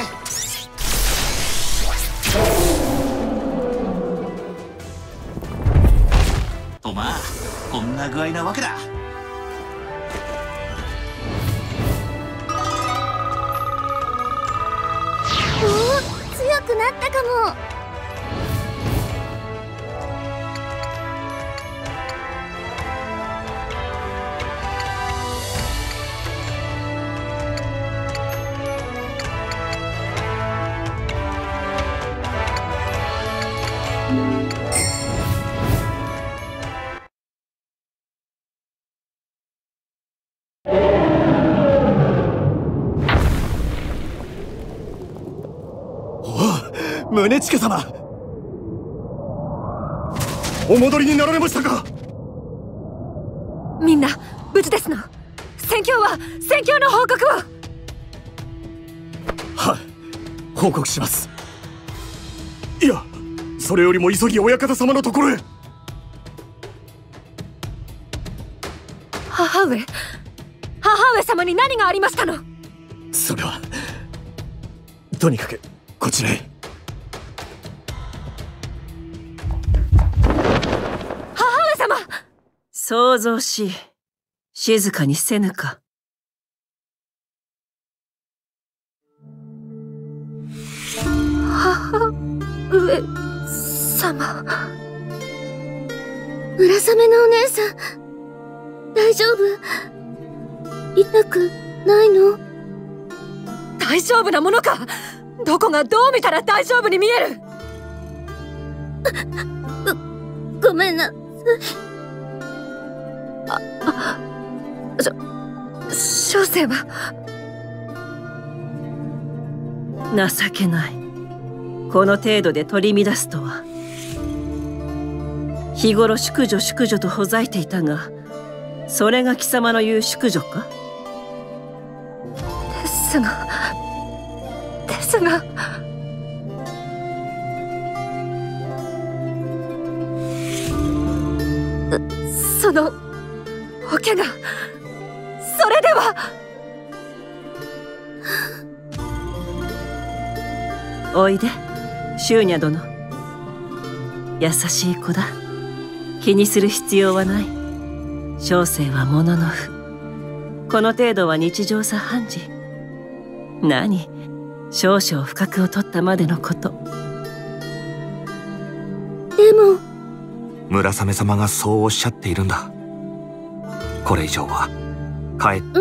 とまあこんな具合なわけだ。強くなったかも。宗近様、お戻りになられましたか。みんな無事ですの。戦況の報告を。はい、報告します。いや、それよりも急ぎ親方様のところへ。母上様に何がありましたの。それはとにかくこちらへ。想像し、静かにせぬか。母上様。村雨のお姉さん、大丈夫？痛くないの？大丈夫なものか！どこがどう見たら大丈夫に見える！ごめんな。小生は情けない。この程度で取り乱すとは。日頃淑女とほざいていたが、それが貴様の言う淑女か。ですがそのお怪我、それでは。おいで、シューニャ殿。優しい子だ。気にする必要はない。小生はもののふ。この程度は日常茶飯事。何、少々不覚を取ったまでのこと。でも。村雨様がそうおっしゃっているんだ。これ以上は帰って。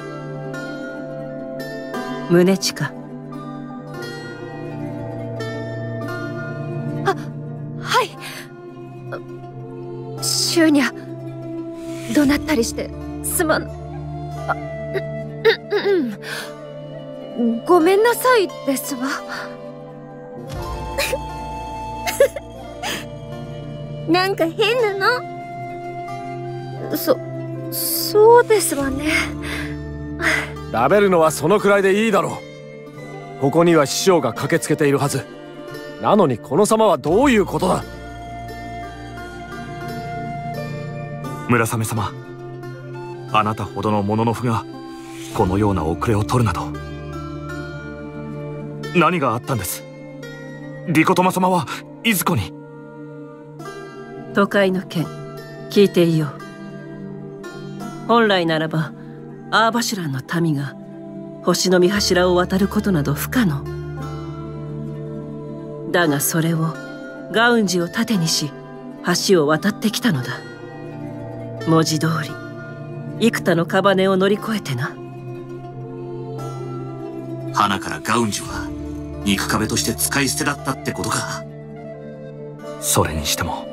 宗近。はい。シューニャ、怒鳴ったりしてすまん。ごめんなさいですわ。なんか変なの。そうですわね。食べるのはそのくらいでいいだろう。ここには師匠が駆けつけているはず。なのにこの様はどういうことだ。村雨様、あなたほどのもののふがこのような遅れを取るなど。何があったんです。リコトマ様はいずこに。都会の件、聞いていよう。本来ならば、アーバシュランの民が星の見柱を渡ることなど不可能。だがそれをガウンジを盾にし、橋を渡ってきたのだ。文字通り、幾多の屍を乗り越えてな。花からガウンジは肉壁として使い捨てだったってことか。それにしても、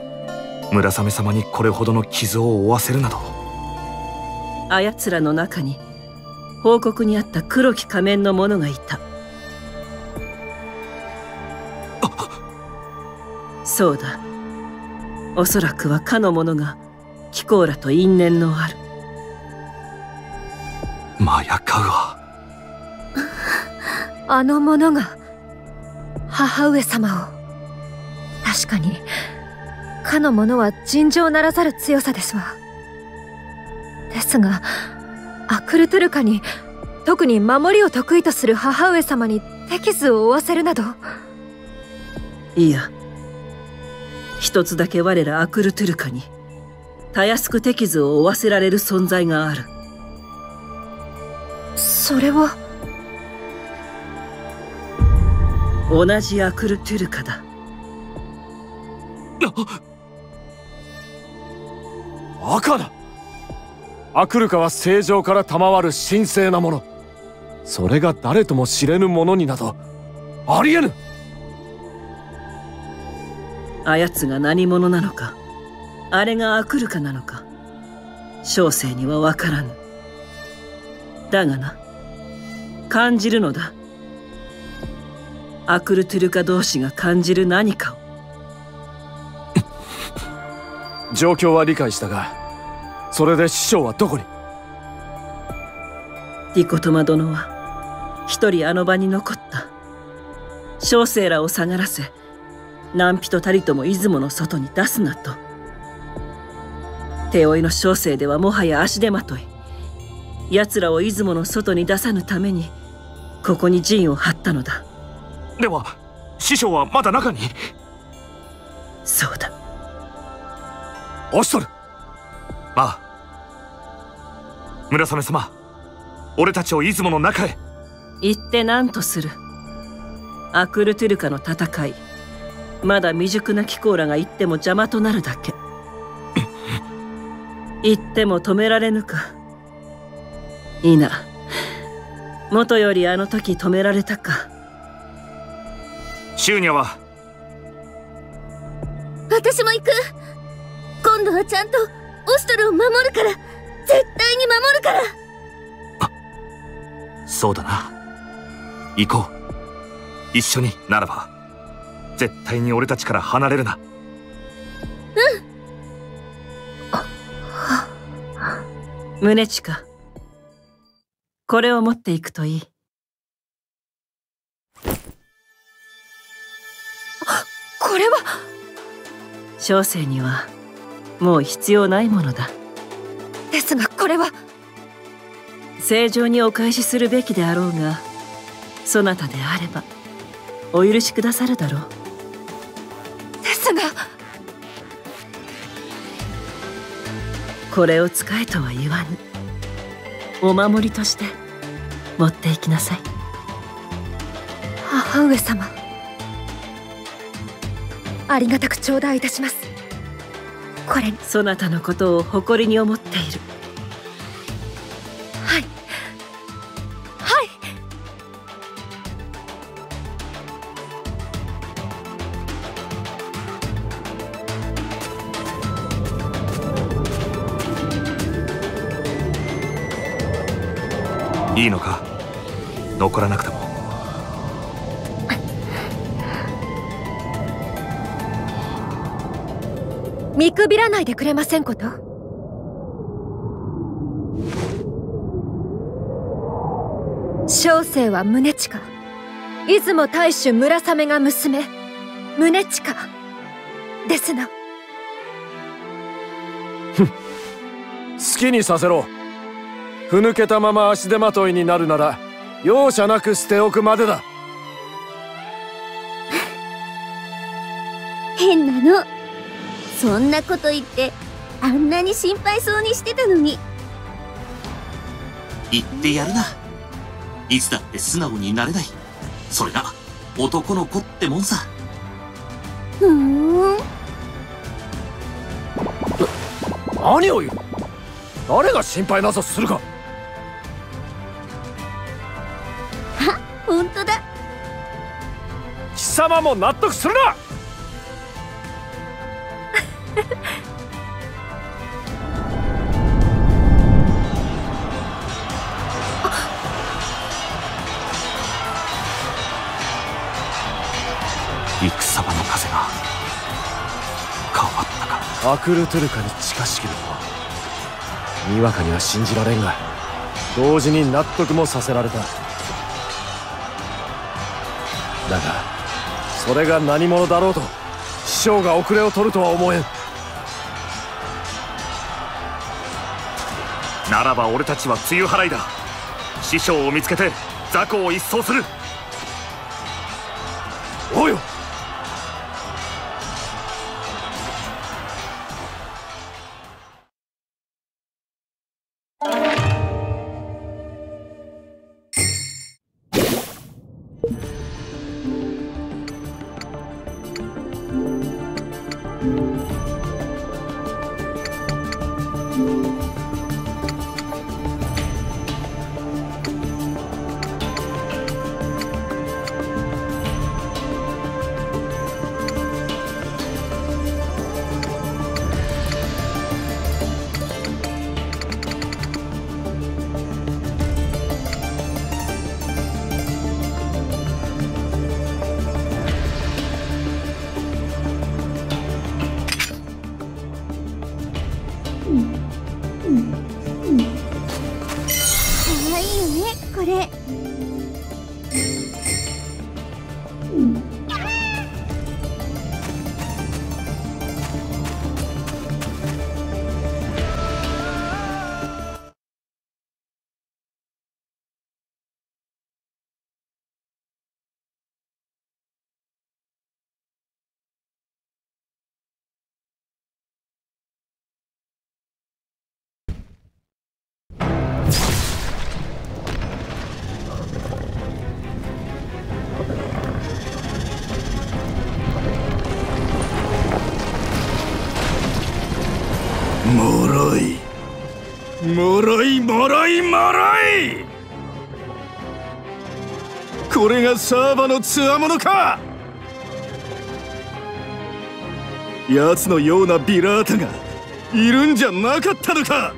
村雨様にこれほどの傷を負わせるなど。あやつらの中に報告にあった黒き仮面の者がいた。そうだ。おそらくはかの者が貴公らと因縁のある。まやかうはあの者が母上様を。確かにかの者は尋常ならざる強さですわ。ですがアクルトゥルカに、特に守りを得意とする母上様に手傷を負わせるなど。いや、一つだけ我らアクルトゥルカにたやすく手傷を負わせられる存在がある。それは同じアクルトゥルカだ。赤だ。アクルカは正常から賜る神聖なもの。それが誰とも知れぬものになどありえぬ。あやつが何者なのか、あれがアクルカなのか、小生にはわからぬ。だがな、感じるのだ。アクルトゥルカ同士が感じる何かを。状況は理解したが、それで師匠はどこに？ディコトマ殿は一人あの場に残った。小生らを下がらせ、何人たりとも出雲の外に出すなと。手負いの小生ではもはや足手まとい。奴らを出雲の外に出さぬためにここに陣を張ったのだ。では師匠はまだ中に？そうだ。おっしゃる。ああ、村雨様、俺たちを出雲の中へ。行って何とする。アクルトゥルカの戦い、まだ未熟な貴公らが行っても邪魔となるだけ。行っても止められぬか。いいな、もとよりあの時止められたか。シューニャは？私も行く。今度はちゃんとオシトルを守るから、絶対に守るから。あ、そうだな。行こう。一緒にならば絶対に俺たちから離れるな。うん。宗近、これを持っていくといい。これは小生にはもう必要ないものだ。ですがこれは。正常にお返しするべきであろうが、そなたであればお許しくださるだろう。ですがこれを使えとは言わぬ。お守りとして持っていきなさい。母上様、ありがたく頂戴いたします。これにそなたのことを誇りに思っている。はいはい。いいのか、残らなくても。見くびらないでくれませんこと。小生は宗近、出雲大主村雨が娘、宗近ですな。ふん、好きにさせろ。ふぬけたまま足手まといになるなら容赦なく捨ておくまでだ。変なの。そんなこと言ってあんなに心配そうにしてたのに。言ってやるな。いつだって素直になれない、それが男の子ってもんさ。ふーん。何を言う。誰が心配なさするか。あ、本当だ。貴様も納得するな。戦場の風がアクルトゥルカに近しきもの。にわかには信じられんが、同時に納得もさせられた。だがそれが何者だろうと師匠が遅れを取るとは思えん。ならば俺たちは梅雨払いだ。師匠を見つけて雑魚を一掃する。おうよ。もろいこれがサーバのつわものか。奴のようなビラータがいるんじゃなかったのか。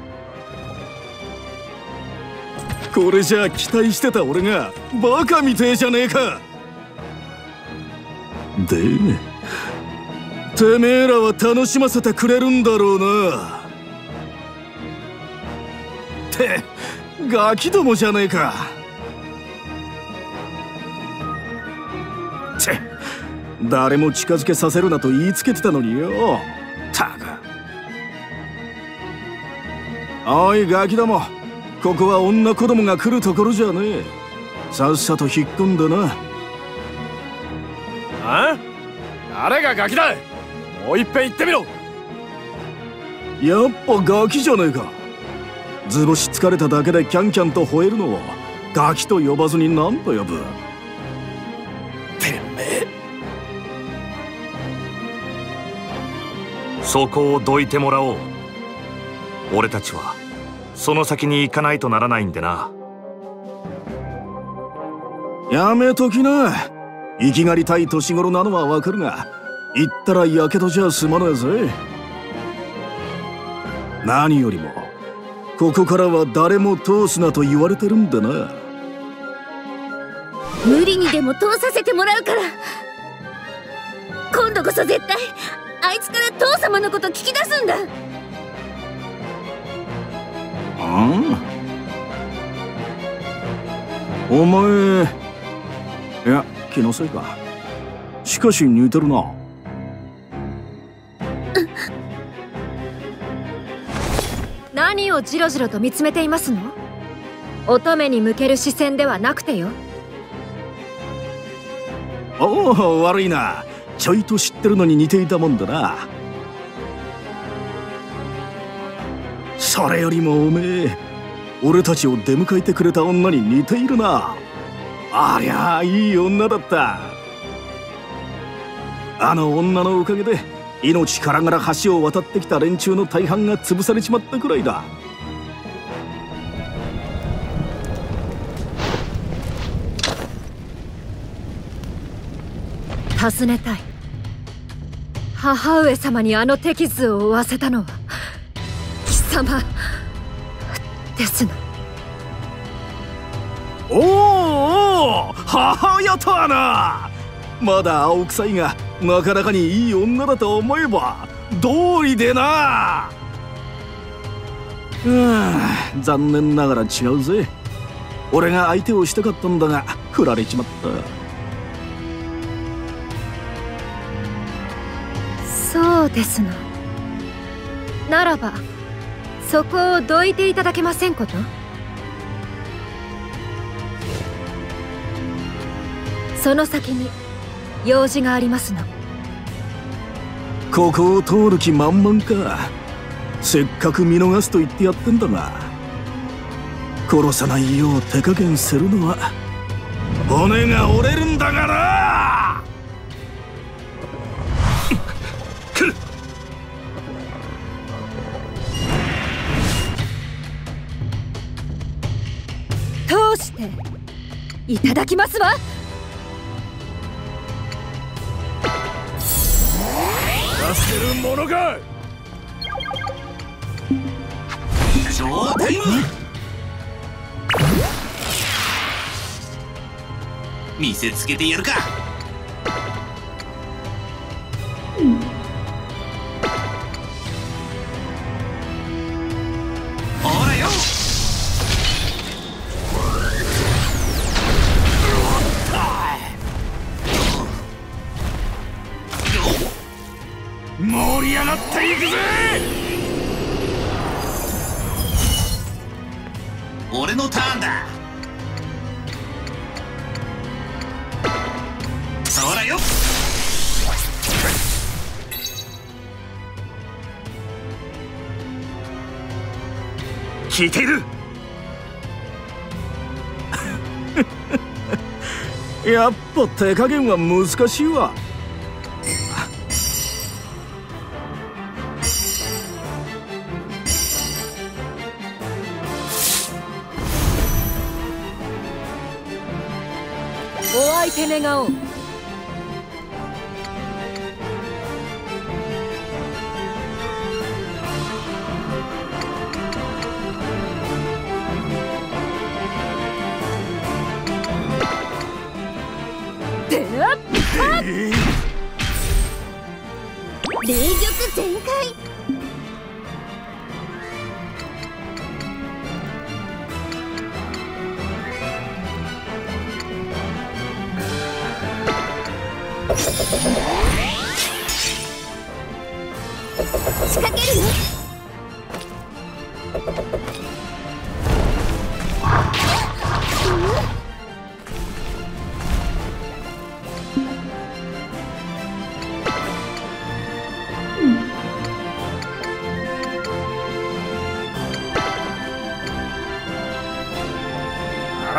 これじゃ期待してた俺がバカみてえじゃねえか。でてめえらは楽しませてくれるんだろうな。ガキどもじゃねえか。チッ、誰も近づけさせるなと言いつけてたのによ。たくおいガキども、ここは女子供が来るところじゃねえ。さっさと引っ込んでな。あ？誰がガキだ。もういっぺん言ってみろ。やっぱガキじゃねえか。図星疲れただけでキャンキャンと吠えるのをガキと呼ばずに何と呼ぶ。てめえ、そこをどいてもらおう。俺たちはその先に行かないとならないんでな。やめときな。生きがりたい年頃なのはわかるが、行ったらやけどじゃ済まないぜ。何よりもここからは誰も通すなと言われてるんだな。無理にでも通させてもらうから。今度こそ絶対あいつから父様のこと聞き出すんだ。お前、いや気のせいか。しかし似てるな。何をジロジロと見つめていますの？乙女に向ける視線ではなくてよ。おお、悪いな。ちょいと知ってるのに似ていたもんだな。それよりもおめえ、俺たちを出迎えてくれた女に似ているな。ありゃあいい女だった。あの女のおかげで命からがら橋を渡ってきた連中の大半が潰されちまったくらいだ。尋ねたい。母上様にあの手傷を負わせたのは貴様ですな。おお、母親とはな。まだ青臭いがなかなかにいい女だと思えば道理でな。残念ながら違うぜ。俺が相手をしたかったんだが振られちまった。そうですな。ならばそこをどいていただけませんこと。その先に用事がありますな。ここを通る気満々か。せっかく見逃すと言ってやってんだが、殺さないよう手加減するのは骨が折れるんだがな。通していただきますわ。助けるものか。上タイム見せつけてやるか。ほらよ。盛り上がっていくぜ。俺のターンだ。そらよ。聞いている。やっぱ手加減は難しいわ。願おう。では霊力全開。仕掛けるね。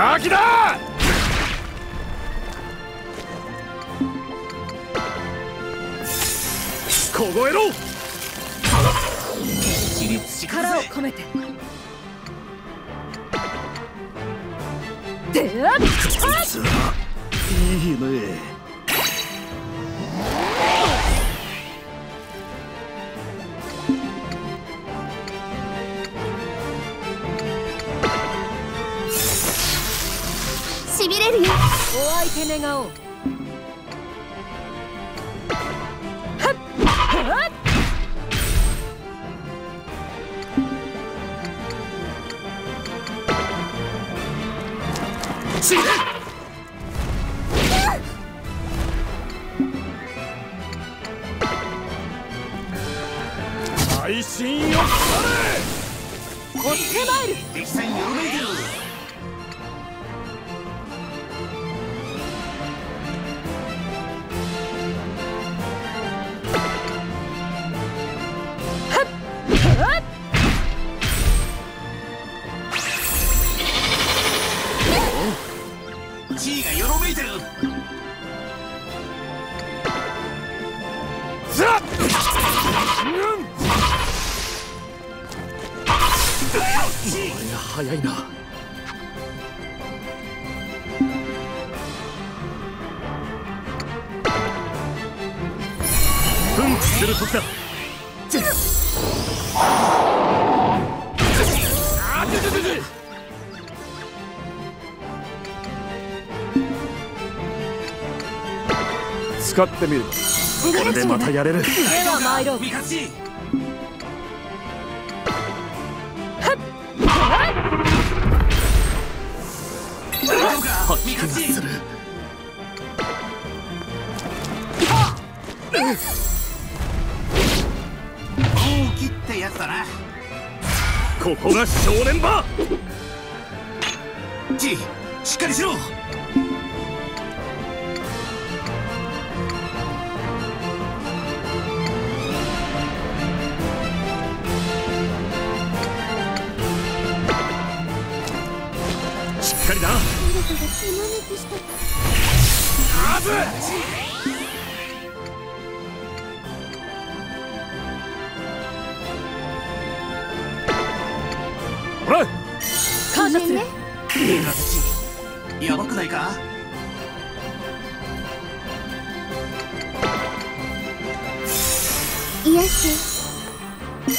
あきだ。凍えろ。力を込めて。では、いいね。しびれるよ。お相手願おう。最新よ。こっちまいる。敵さん緩めてる。G がよろめいてる。ザッ、うん、早いな。奮起する時だ。使ってみる。これでまたやれる。では参ろう。吐き気がする。本気ってやつだな。ここが正念場。じい、しっかりしろ。しっかりな。まずほら感謝する。やばくないか。癒して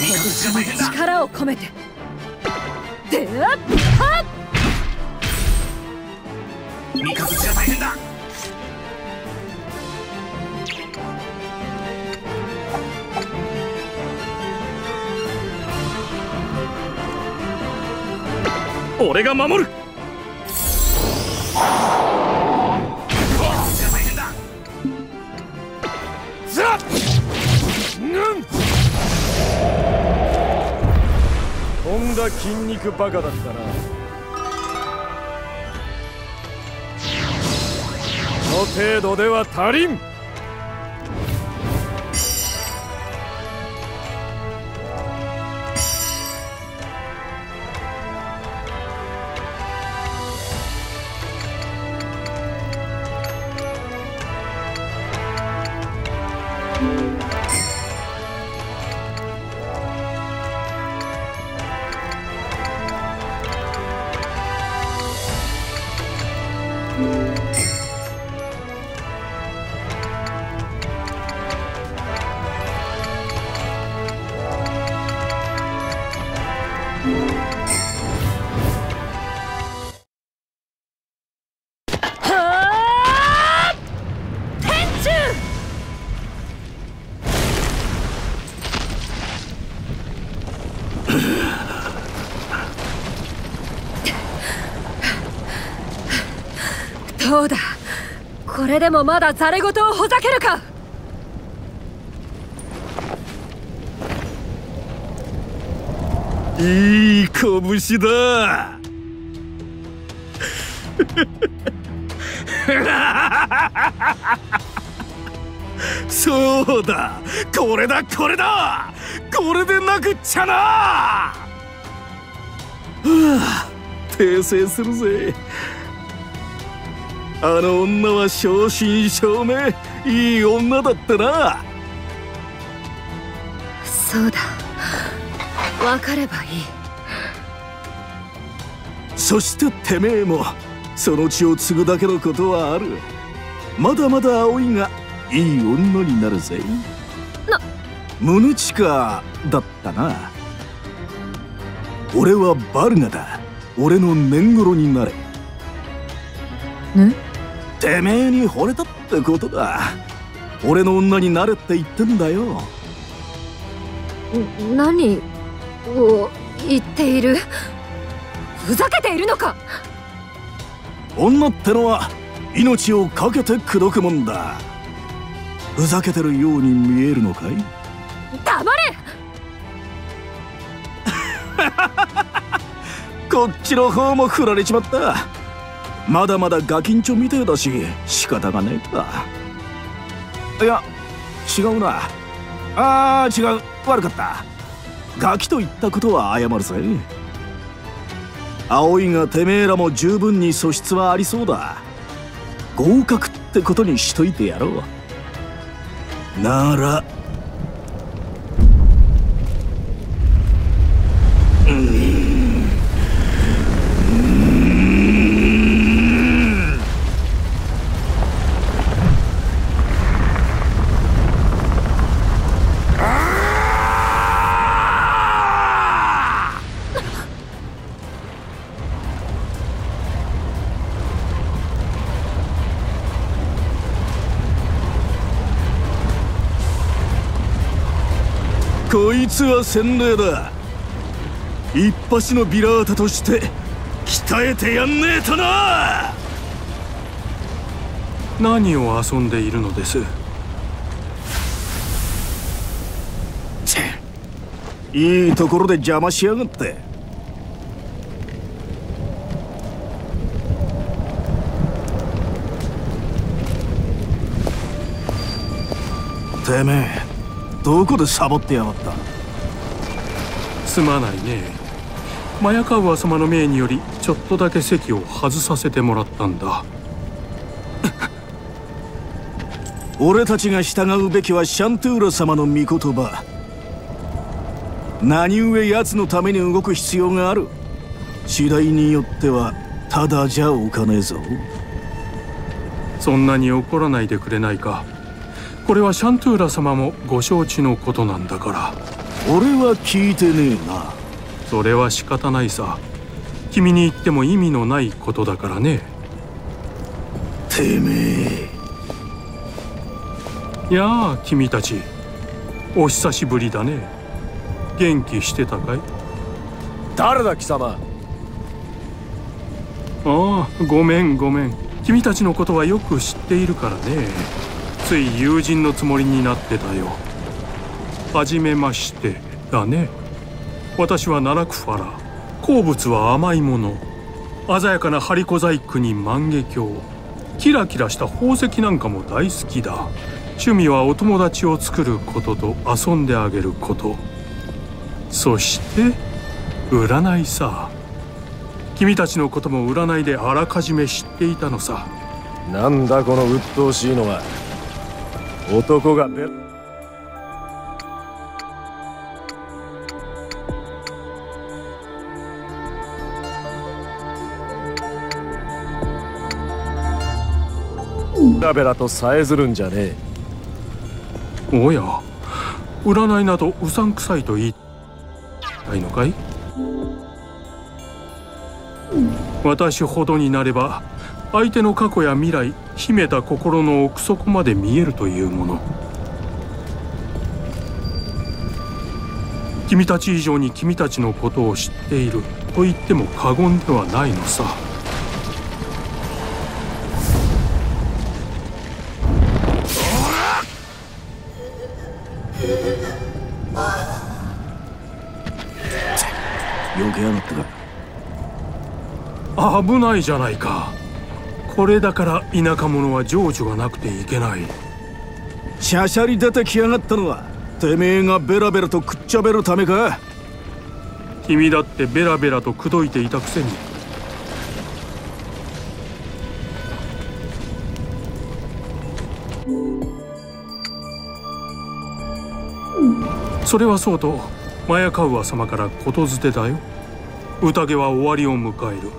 力を込めて。でははっ三日月が大変だ。俺が守る。とんだ筋肉バカだったな。この程度では足りん。どうだ、これでもまだざれ言をほざけるか。いい拳だ。そうだ、これだこれだ、これでなくっちゃな。訂正するぜ。あの女は正真正銘いい女だったな。そうだ、分かればいい。そしててめえもその血を継ぐだけのことはある。まだまだ葵がいい女になるぜな。宗近だったな。俺はバルガだ。俺の年頃になれ。んてめえに惚れたってことだ。俺の女になれって言ってんだよ。何を言っている。ふざけているのか。女ってのは命をかけて口説くもんだ。ふざけてるように見えるのかい。黙れ。こっちの方も振られちまった。まだまだガキンチョみてえだし仕方がねえか。いや違うな。あー違う、悪かった。ガキと言ったことは謝るぜ。葵がてめえらも十分に素質はありそうだ。合格ってことにしといてやろう。ならこいつは洗礼だ。一発のビラータとして鍛えてやんねえとな。何を遊んでいるのです。いいところで邪魔しやがって。てめえ、どこでサボってやがった。すまないね、マヤカウア様の命によりちょっとだけ席を外させてもらったんだ。俺たちが従うべきはシャントゥーラ様の御言葉。何故奴のために動く必要がある。次第によってはただじゃおかねえぞ。そんなに怒らないでくれないか。これはシャントゥーラ様もご承知のことなんだから。俺は聞いてねえな。それは仕方ないさ。君に言っても意味のないことだからね。てめえ。やあ、君たちお久しぶりだね。元気してたかい。誰だ貴様。ああ、ごめんごめん。君たちのことはよく知っているからね。つい友人のつもりになってたよ。はじめましてだね。私はナラクファラ。好物は甘いもの、鮮やかな張り小細工に万華鏡、キラキラした宝石なんかも大好きだ。趣味はお友達を作ることと遊んであげること、そして占いさ。君たちのことも占いであらかじめ知っていたのさ。なんだこの鬱陶しいのは。男が出る。ベラベラとさえずるんじゃねえ。おや、占いなどうさんくさいと言ってないのかい。私ほどになれば相手の過去や未来、秘めた心の奥底まで見えるというもの。君たち以上に君たちのことを知っていると言っても過言ではないのさ。危ないじゃないか。これだから田舎者は情緒がなくていけない。しゃしゃり出てきやがったのはてめえがベラベラとくっちゃべるためか。君だってベラベラと口説いていたくせに。それはそうと、マヤカウア様から言づてだよ。宴は終わりを迎える。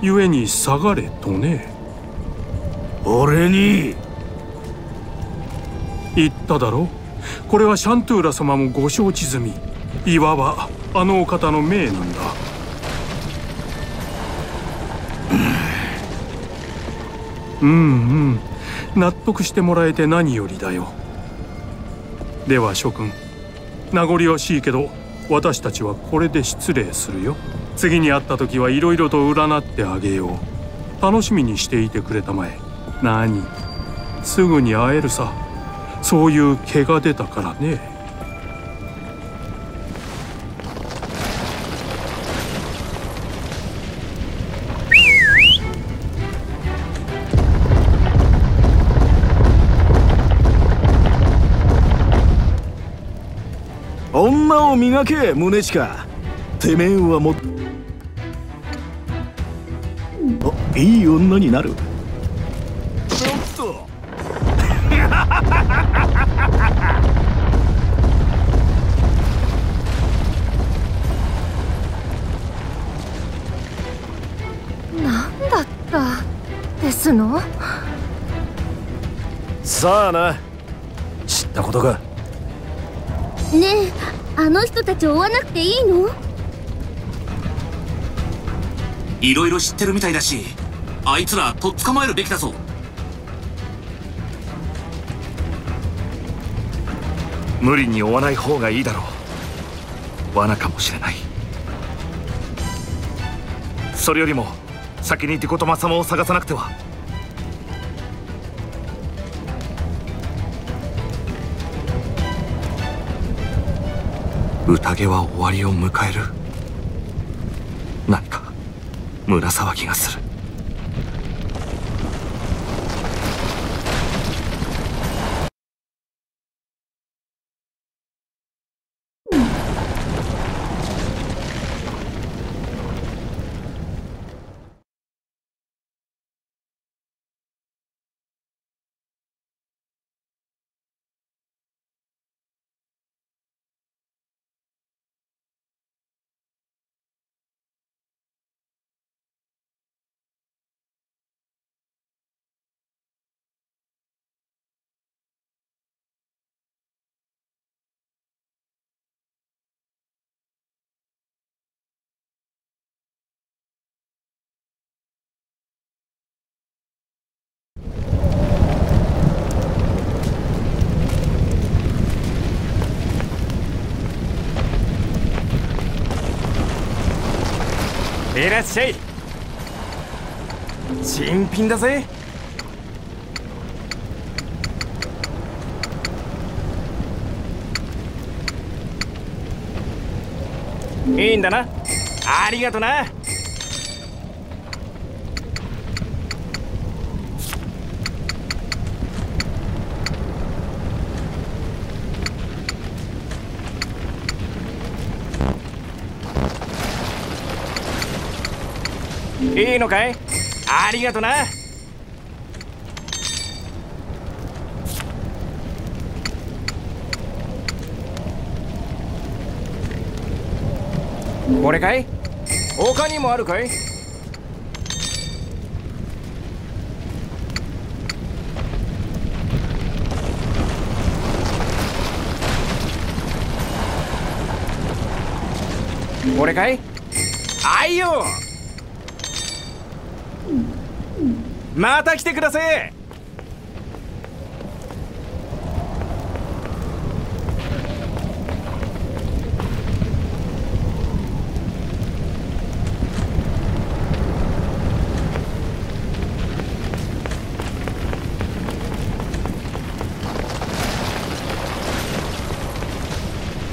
故に下がれとね。俺に言っただろ。これはシャントゥーラ様もご承知済み。いわばあのお方の命なんだ。うんうん、納得してもらえて何よりだよ。では諸君、名残惜しいけど私たちはこれで失礼するよ。次に会った時はいろいろと占ってあげよう。楽しみにしていてくれたまえ。何、すぐに会えるさ。そういう毛が出たからね。女を磨け胸近。てめえはもっといい女になる。ちょっとなんだったですの。さあな、知ったことか。ねえ、あの人たちを追わなくていいの。いろいろ知ってるみたいだし、あいつらとっ捕まえるべきだぞ。無理に追わない方がいいだろう。罠かもしれない。それよりも先にディコトマ様を探さなくては。宴は終わりを迎える。何か胸騒ぎがする。いらっしゃい。新品だぜ。いいんだな。ありがとな。いいのかい？ありがとな。これかい？他にもあるかい？これかい？あいよ！また来てください。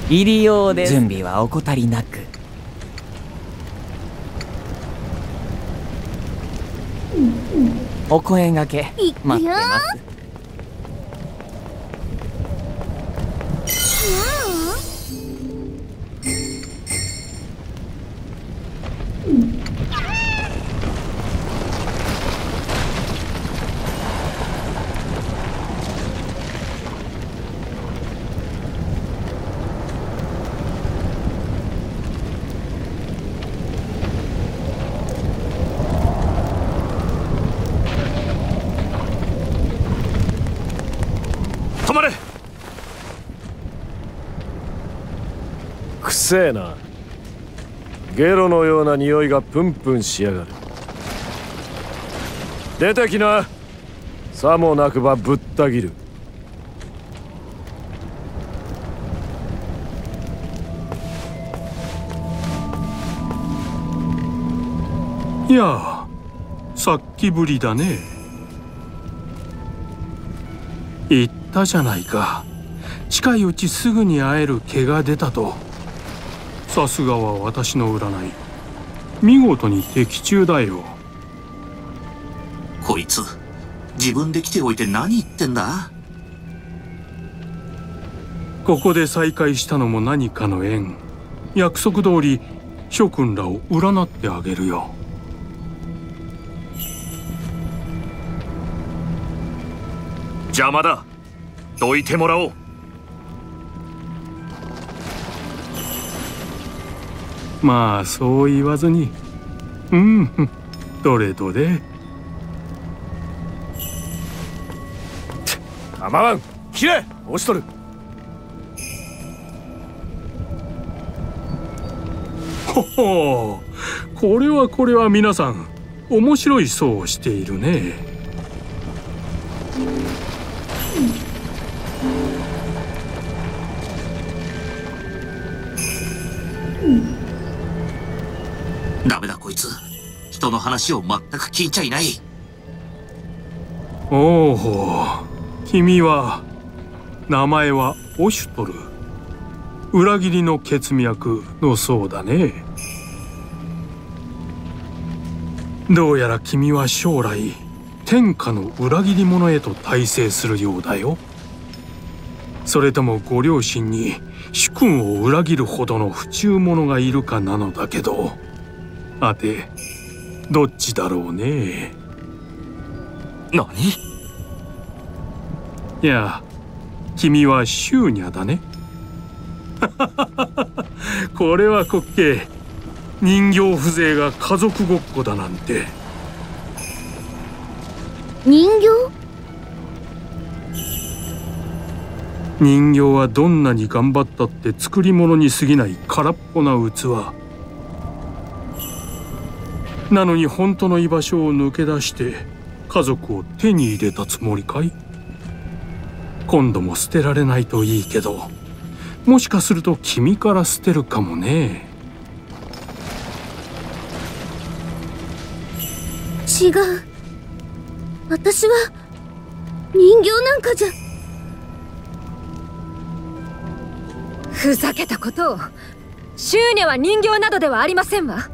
入りようです。準備は怠りなく。お声がけ待ってます。うるせえな。ゲロのような匂いがプンプンしやがる。出てきな。さもなくばぶった切る。いや、さっきぶりだね。言ったじゃないか。近いうちすぐに会える毛が出たと。さすがは私の占い、見事に的中だよ。こいつ自分で来ておいて何言ってんだ。ここで再会したのも何かの縁。約束通り諸君らを占ってあげるよ。邪魔だ。どいてもらおう。まあそう言わずに、うん、どれどれ。構わん、切れ、押しとる。ほほう、これは皆さん、面白い層をしているね。人の話を全く聞いちゃいない。おお、君は。名前はオシュトル。裏切りの血脈のそうだね。どうやら君は将来天下の裏切り者へと大成するようだよ。それともご両親に主君を裏切るほどの不忠者がいるかなのだけど、あてどっちだろうね。何？いや、君はシューニャだね。これは滑稽。人形風情が家族ごっこだなんて。人形？人形はどんなに頑張ったって作り物に過ぎない空っぽな器。なのに本当の居場所を抜け出して家族を手に入れたつもりかい？今度も捨てられないといいけど、もしかすると君から捨てるかもね。違う。私は人形なんかじゃ。ふざけたことを。シューニャは人形などではありませんわ。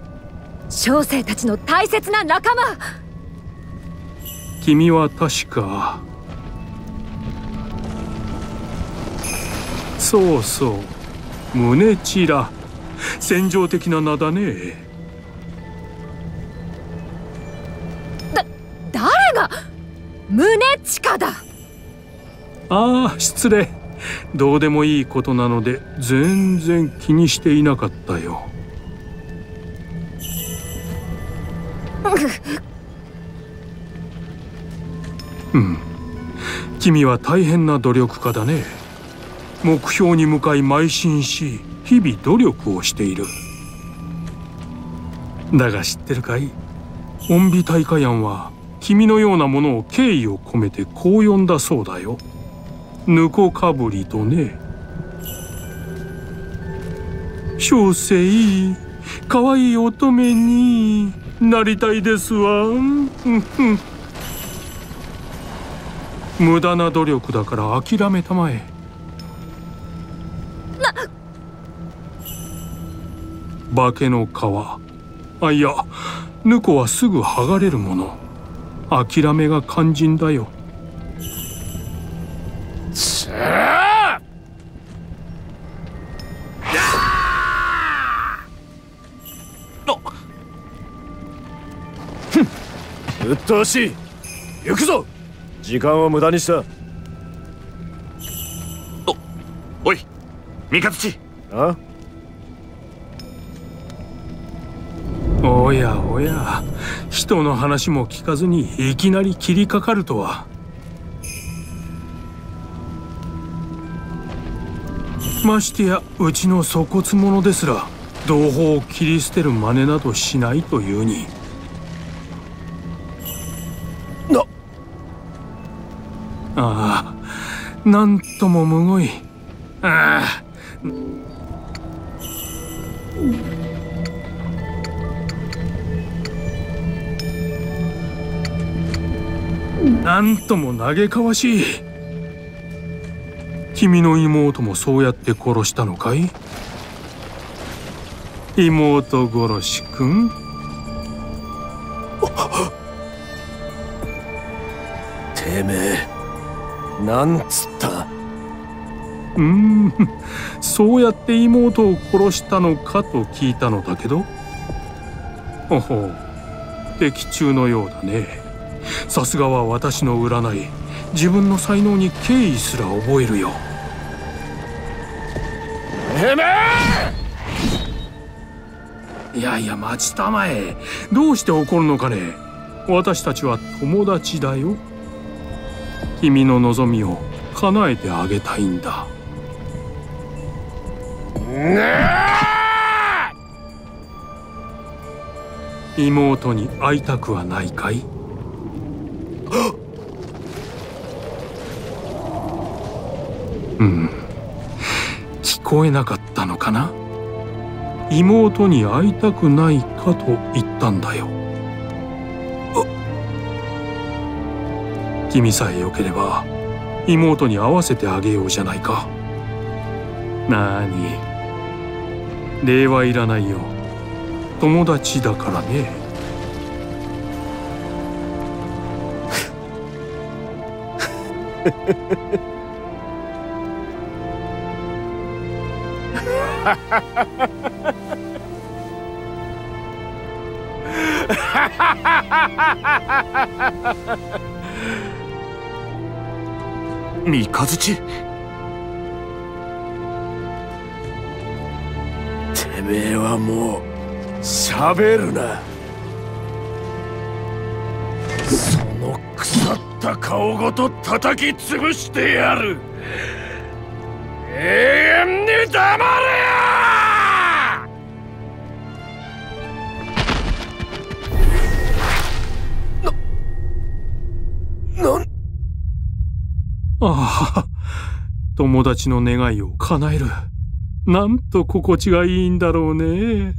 小生たちの大切な仲間。君は確か、そうそう、胸チラ。戦場的な名だね。誰が胸チカだ。ああ、失礼。どうでもいいことなので全然気にしていなかったよ。うん、君は大変な努力家だね。目標に向かい邁進し、日々努力をしている。だが知ってるかい？穏美大火庵は君のようなものを敬意を込めてこう呼んだそうだよ。ぬこかぶりとね。小生、かわいい乙女になりたいですわ。無駄な努力だから諦めたまえ。化けの皮、あ、いや、婿はすぐ剥がれるもの。諦めが肝心だよ。うっとうしい。行くぞ。時間を無駄にした。おい三日月。あ？おやおや、人の話も聞かずにいきなり切りかかるとは。ましてやうちの粗骨者ですら同胞を切り捨てる真似などしないというに。ああ、なんともむごい。ああ、なんとも嘆かわしい。君の妹もそうやって殺したのかい？妹殺しくん。てめえ、なんつった。そうやって妹を殺したのかと聞いたのだけど。ほほう、的中のようだね。さすがは私の占い。自分の才能に敬意すら覚えるよ。てめえ！いやいや、待ちたまえ。どうして怒るのかね。私たちは友達だよ。君の望みを叶えてあげたいんだ。妹に会いたくはないかい？うん、聞こえなかったのかな。妹に会いたくないかと言ったんだよ。君さえよければ妹に会わせてあげようじゃないか。なーに、礼はいらないよ。友達だからね。三日月、てめえはもう喋るな。その腐った顔ごと叩き潰してやる。永遠に黙れよ。ああ、友達の願いを叶える。なんと心地がいいんだろうね。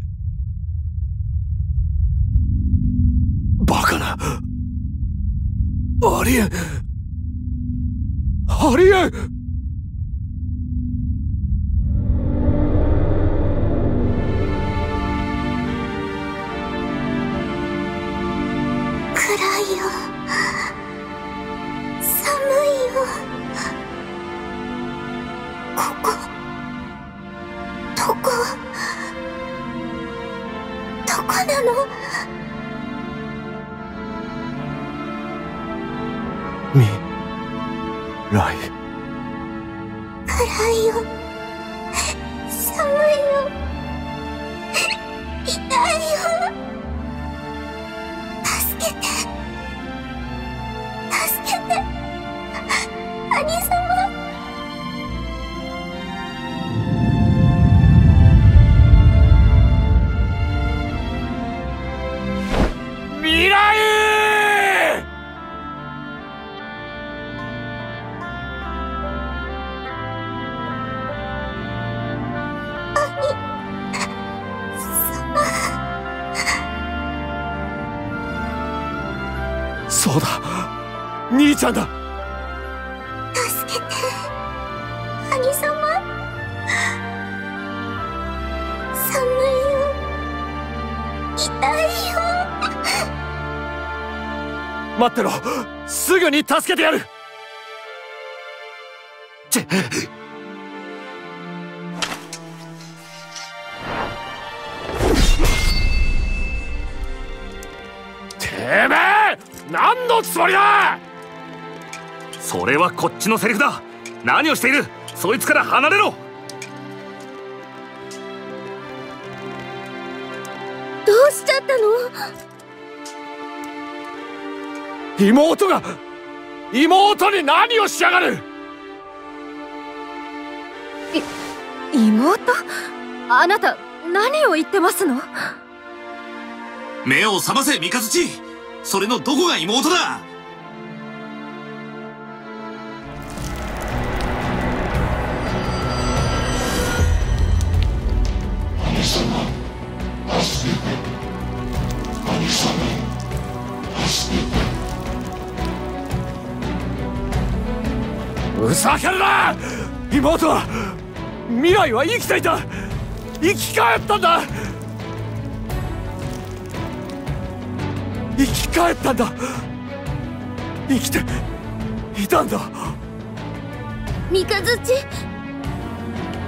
バカな。ありえん。ありえん。暗いよ。寒いよ。どこなの？みらい。暗いよ。寒いよ。痛いよ。助けて。助けて。兄様。そうだ、兄ちゃんだ。助けて、兄様。寒いよ。痛いよ。待ってろ、すぐに助けてやる。ちっ。てめえ！何のつもりだ！それはこっちのセリフだ。何をしている。そいつから離れろ。どうしちゃったの？妹が、妹に何をしやがる。妹？あなた何を言ってますの？目を覚ませ三日月。それのどこが妹だ。兄様、助けて。兄様、助けて。ふざけるな。妹は、未来は生きていた。生き返ったんだ。生き返ったんだ。生きていたんだ。三日月。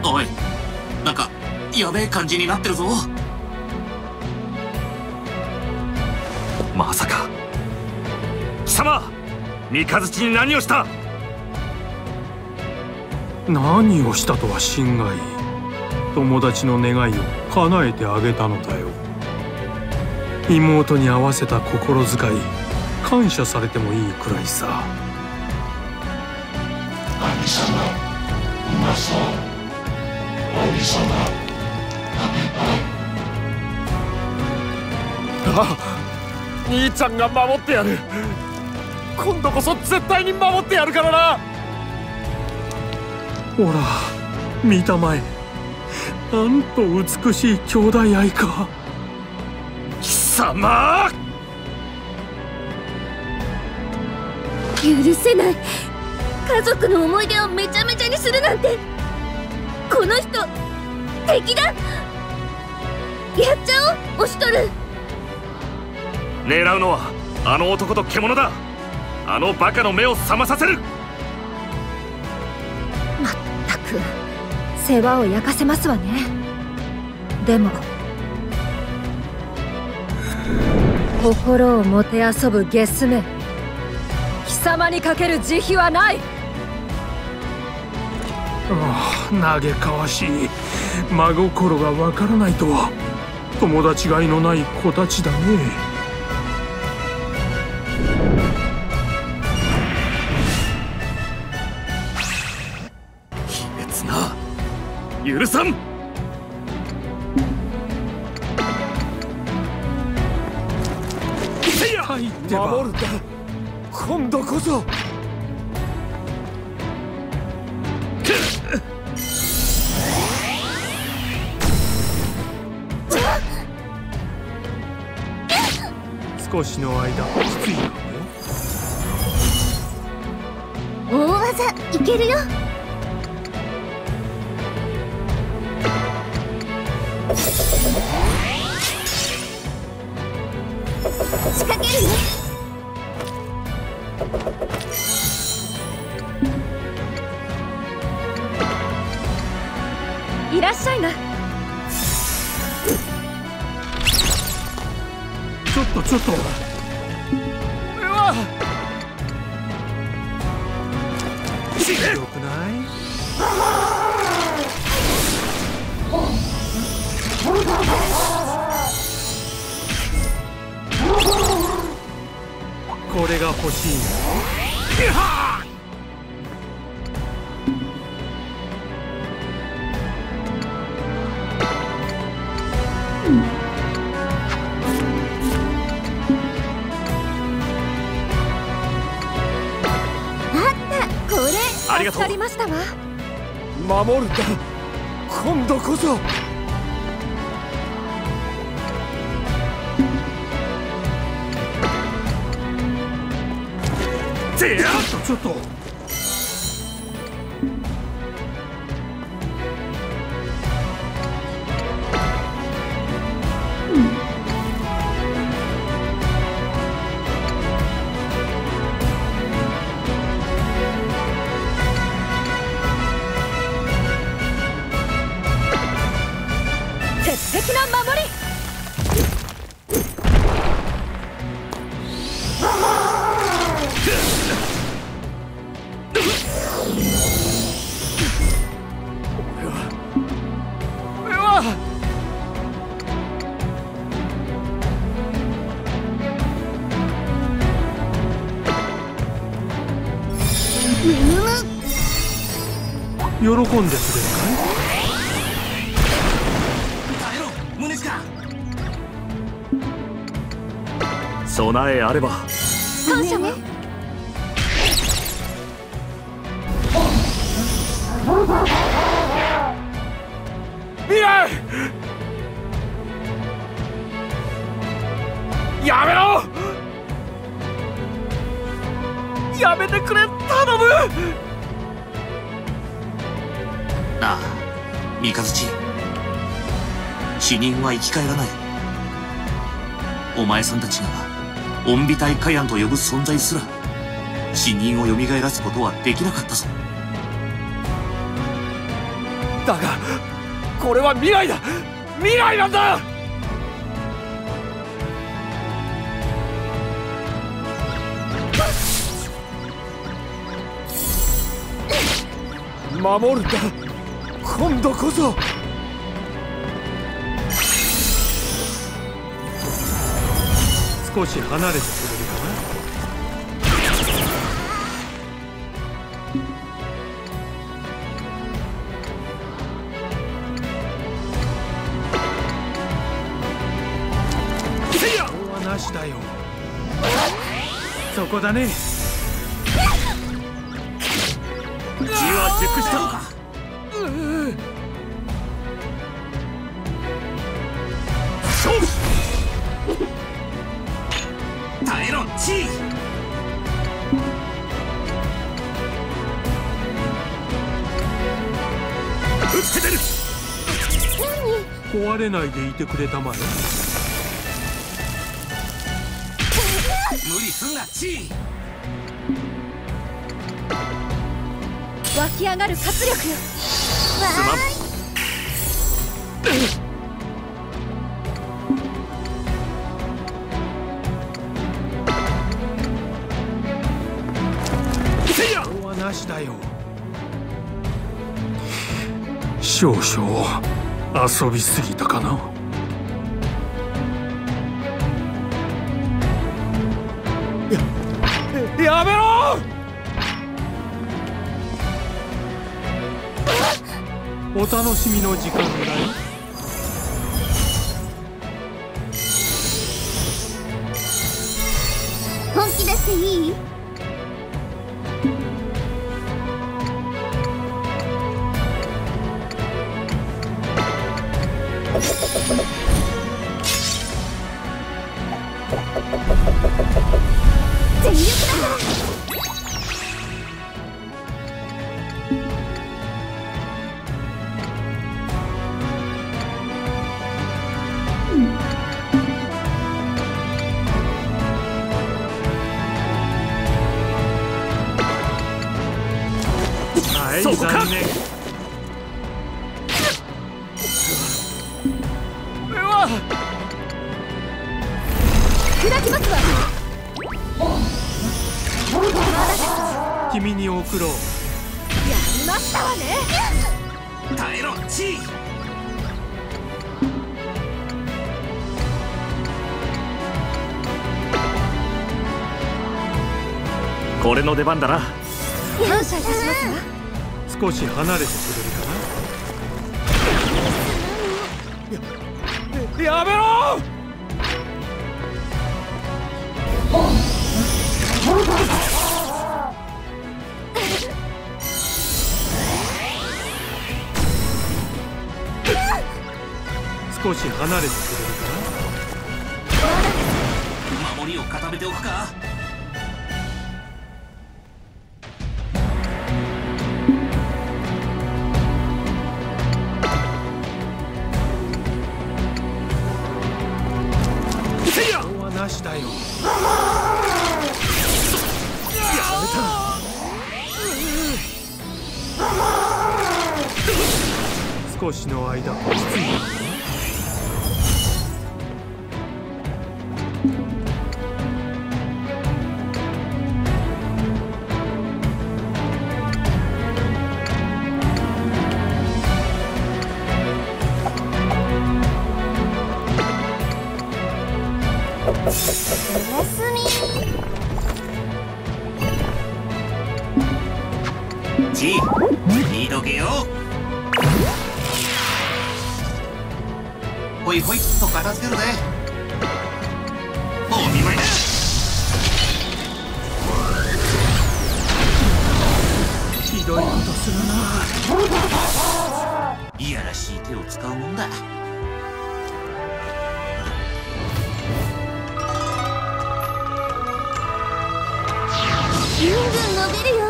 おい、なんかやべえ感じになってるぞ。まさか貴様、三日月に何をした。何をしたとは心外。友達の願いを叶えてあげたのだよ。妹に合わせた心遣い、感謝されてもいいくらいさ。兄様、うまそう。兄様、食べたい。ああ、兄ちゃんが守ってやる。今度こそ絶対に守ってやるからな。ほら、見たまえ。なんと美しい兄弟愛か。貴様！許せない。家族の思い出をめちゃめちゃにするなんて、この人敵だ。やっちゃおうオシュトル。狙うのはあの男と獣だ。あのバカの目を覚まさせる。まったく世話を焼かせますわね。でも心をもてあそぶゲスめ、貴様にかける慈悲はない。嘆かわしい。真心がわからないとは友達がいのない子たちだね。許さん。入ってば守るだ。今度こそ。少しの間きついかもよ。大技いけるよ。仕掛けるね。いらっしゃいな。ちょっとうわっ、よくない？これが欲しいの。あった、これ助かりましたわ。守るだ。今度こそ。ちょっと鉄壁な守り。喜んでくれるかい？胸近。備えあれば。感謝ね。未来。やめろ。やめてくれ、頼む。なあ、三日月。死人は生き返らない。お前さんたちが怨美大海岸と呼ぶ存在すら死人をよみがえらすことはできなかったぞ。だがこれは未来だ。未来なんだ。守るだ。今度こそ。少し離れてくれるかな。ここはなしだよ。そこだね。字は熟したのか。耐えろ、チー。壊れないでいてくれたまえ。無理すんな、チー。湧き上がる活力よ。わーい。だよ。少々遊びすぎたかな。やめろ。お楽しみの時間ぐらい。本気出していい？そこか。君に送ろう。やりましたわね。耐えろ、チー。これの出番だな。感謝いたしますわ。少し離れてくれるかな。 やめろ。少し離れてくれるかな。守りを固めておくか。少しの間きついおやすみ。じい、見とけよ。ほいほいっと片付けるぜ。お見舞いだ。ひどいことするな。いやらしい手を使うもんだ。ぐんぐん伸びるよ。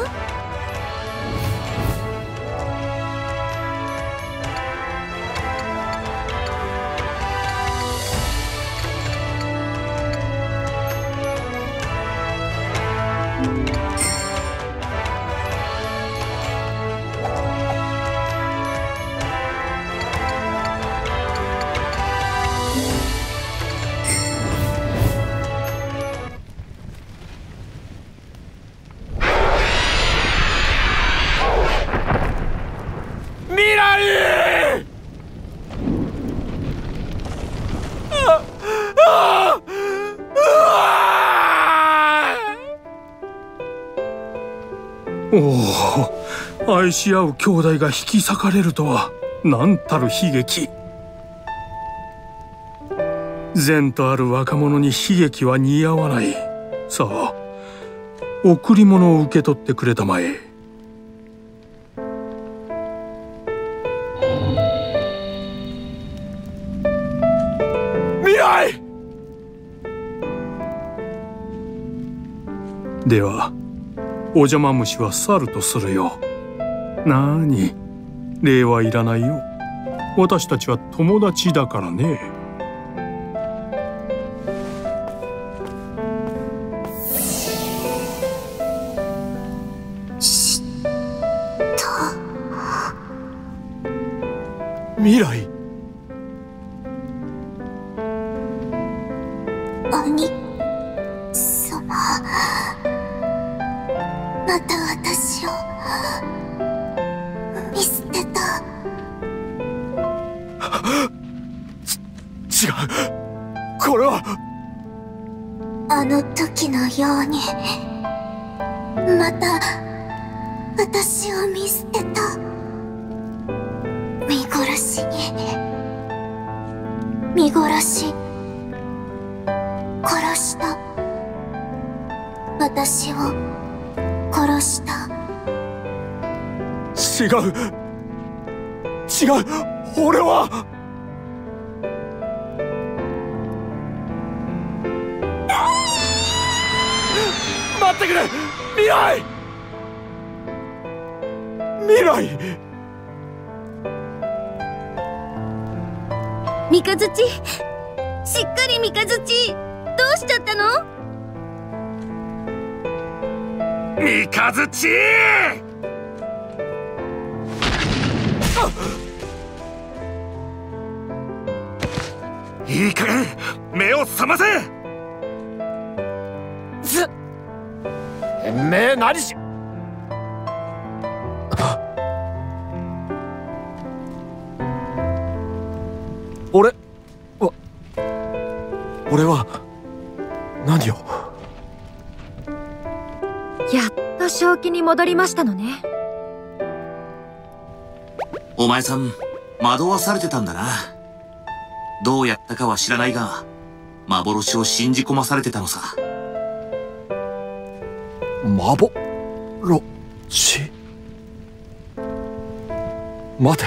おお、愛し合う兄弟が引き裂かれるとは何たる悲劇。善とある若者に悲劇は似合わない。さあ、贈り物を受け取ってくれたまえ。未来ではおじゃま虫は去るとするよ。なーに、礼はいらないよ。私たちは友達だからね。嫉妬。未来。兄様、また私を見捨てた。違う、これはあの時のようにまた私を見捨てた。見殺しに見殺し殺した。私を殺した。違う。違う。俺は。待ってくれ。未来。未来。三日月。しっかり三日月。どうしちゃったの？三日月！いい加減目を覚ませ！ず、目何し？俺は。何を。やっと正気に戻りましたのね。お前さん惑わされてたんだな。どうやったかは知らないが幻を信じ込まされてたのさ。幻。待て、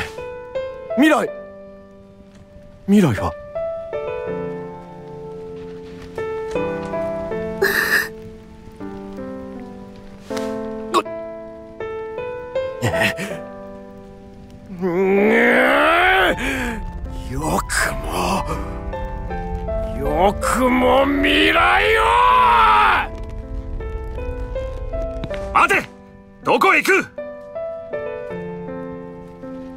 未来。未来はよくも未来を。待て、どこへ行く。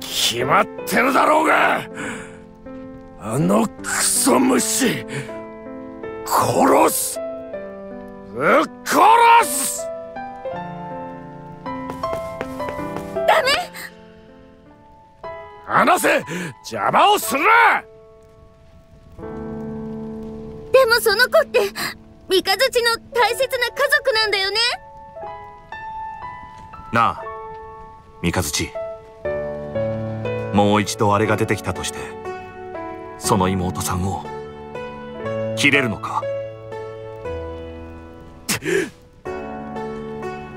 決まってるだろうが、あのクソ虫殺す。ぶっ殺す。ダメ。離せ、邪魔をするな。でもその子って三日月の大切な家族なんだよね。なあ三日月、もう一度あれが出てきたとしてその妹さんを切れるのか。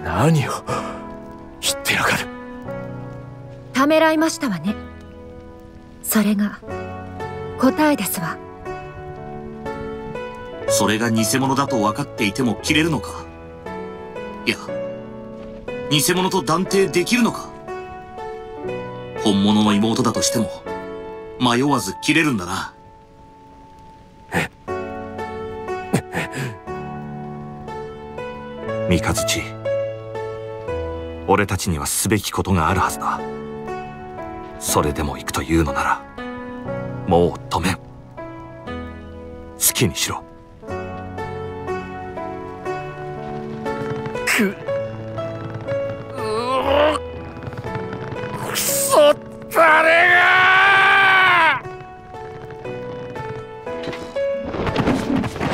何を言ってやがる。ためらいましたわね。それが答えですわ。それが偽物だと分かっていても切れるのか。いや、偽物と断定できるのか。本物の妹だとしても迷わず切れるんだな。三日月、俺たちにはすべきことがあるはずだ。それでも行くというのならもう止めん。好きにしろ。くそったれが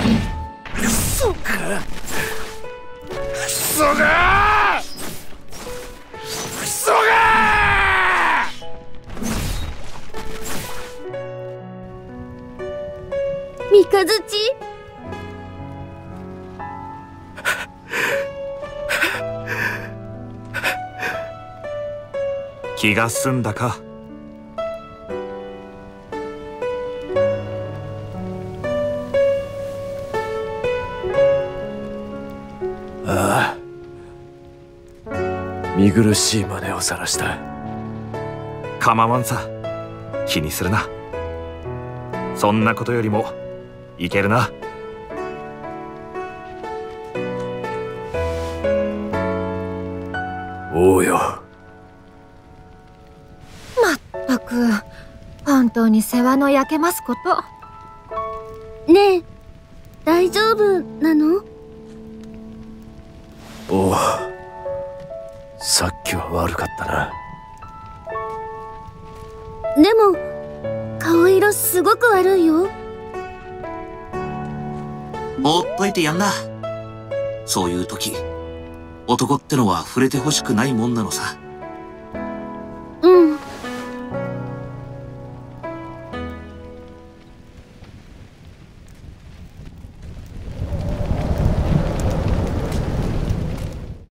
ー。くそか、くそがー、くそがー。三日月。気が済んだか。ああ、見苦しい真似をさらした。構わんさ、気にするな。そんなことよりもいけるな。おうよ。まったく本当に世話の焼けますこと。ねえ大丈夫なの？おう、さっきは悪かったな。でも顔色すごく悪いよ。ほっといてやんな。そういう時男ってのは触れてほしくないもんなのさ。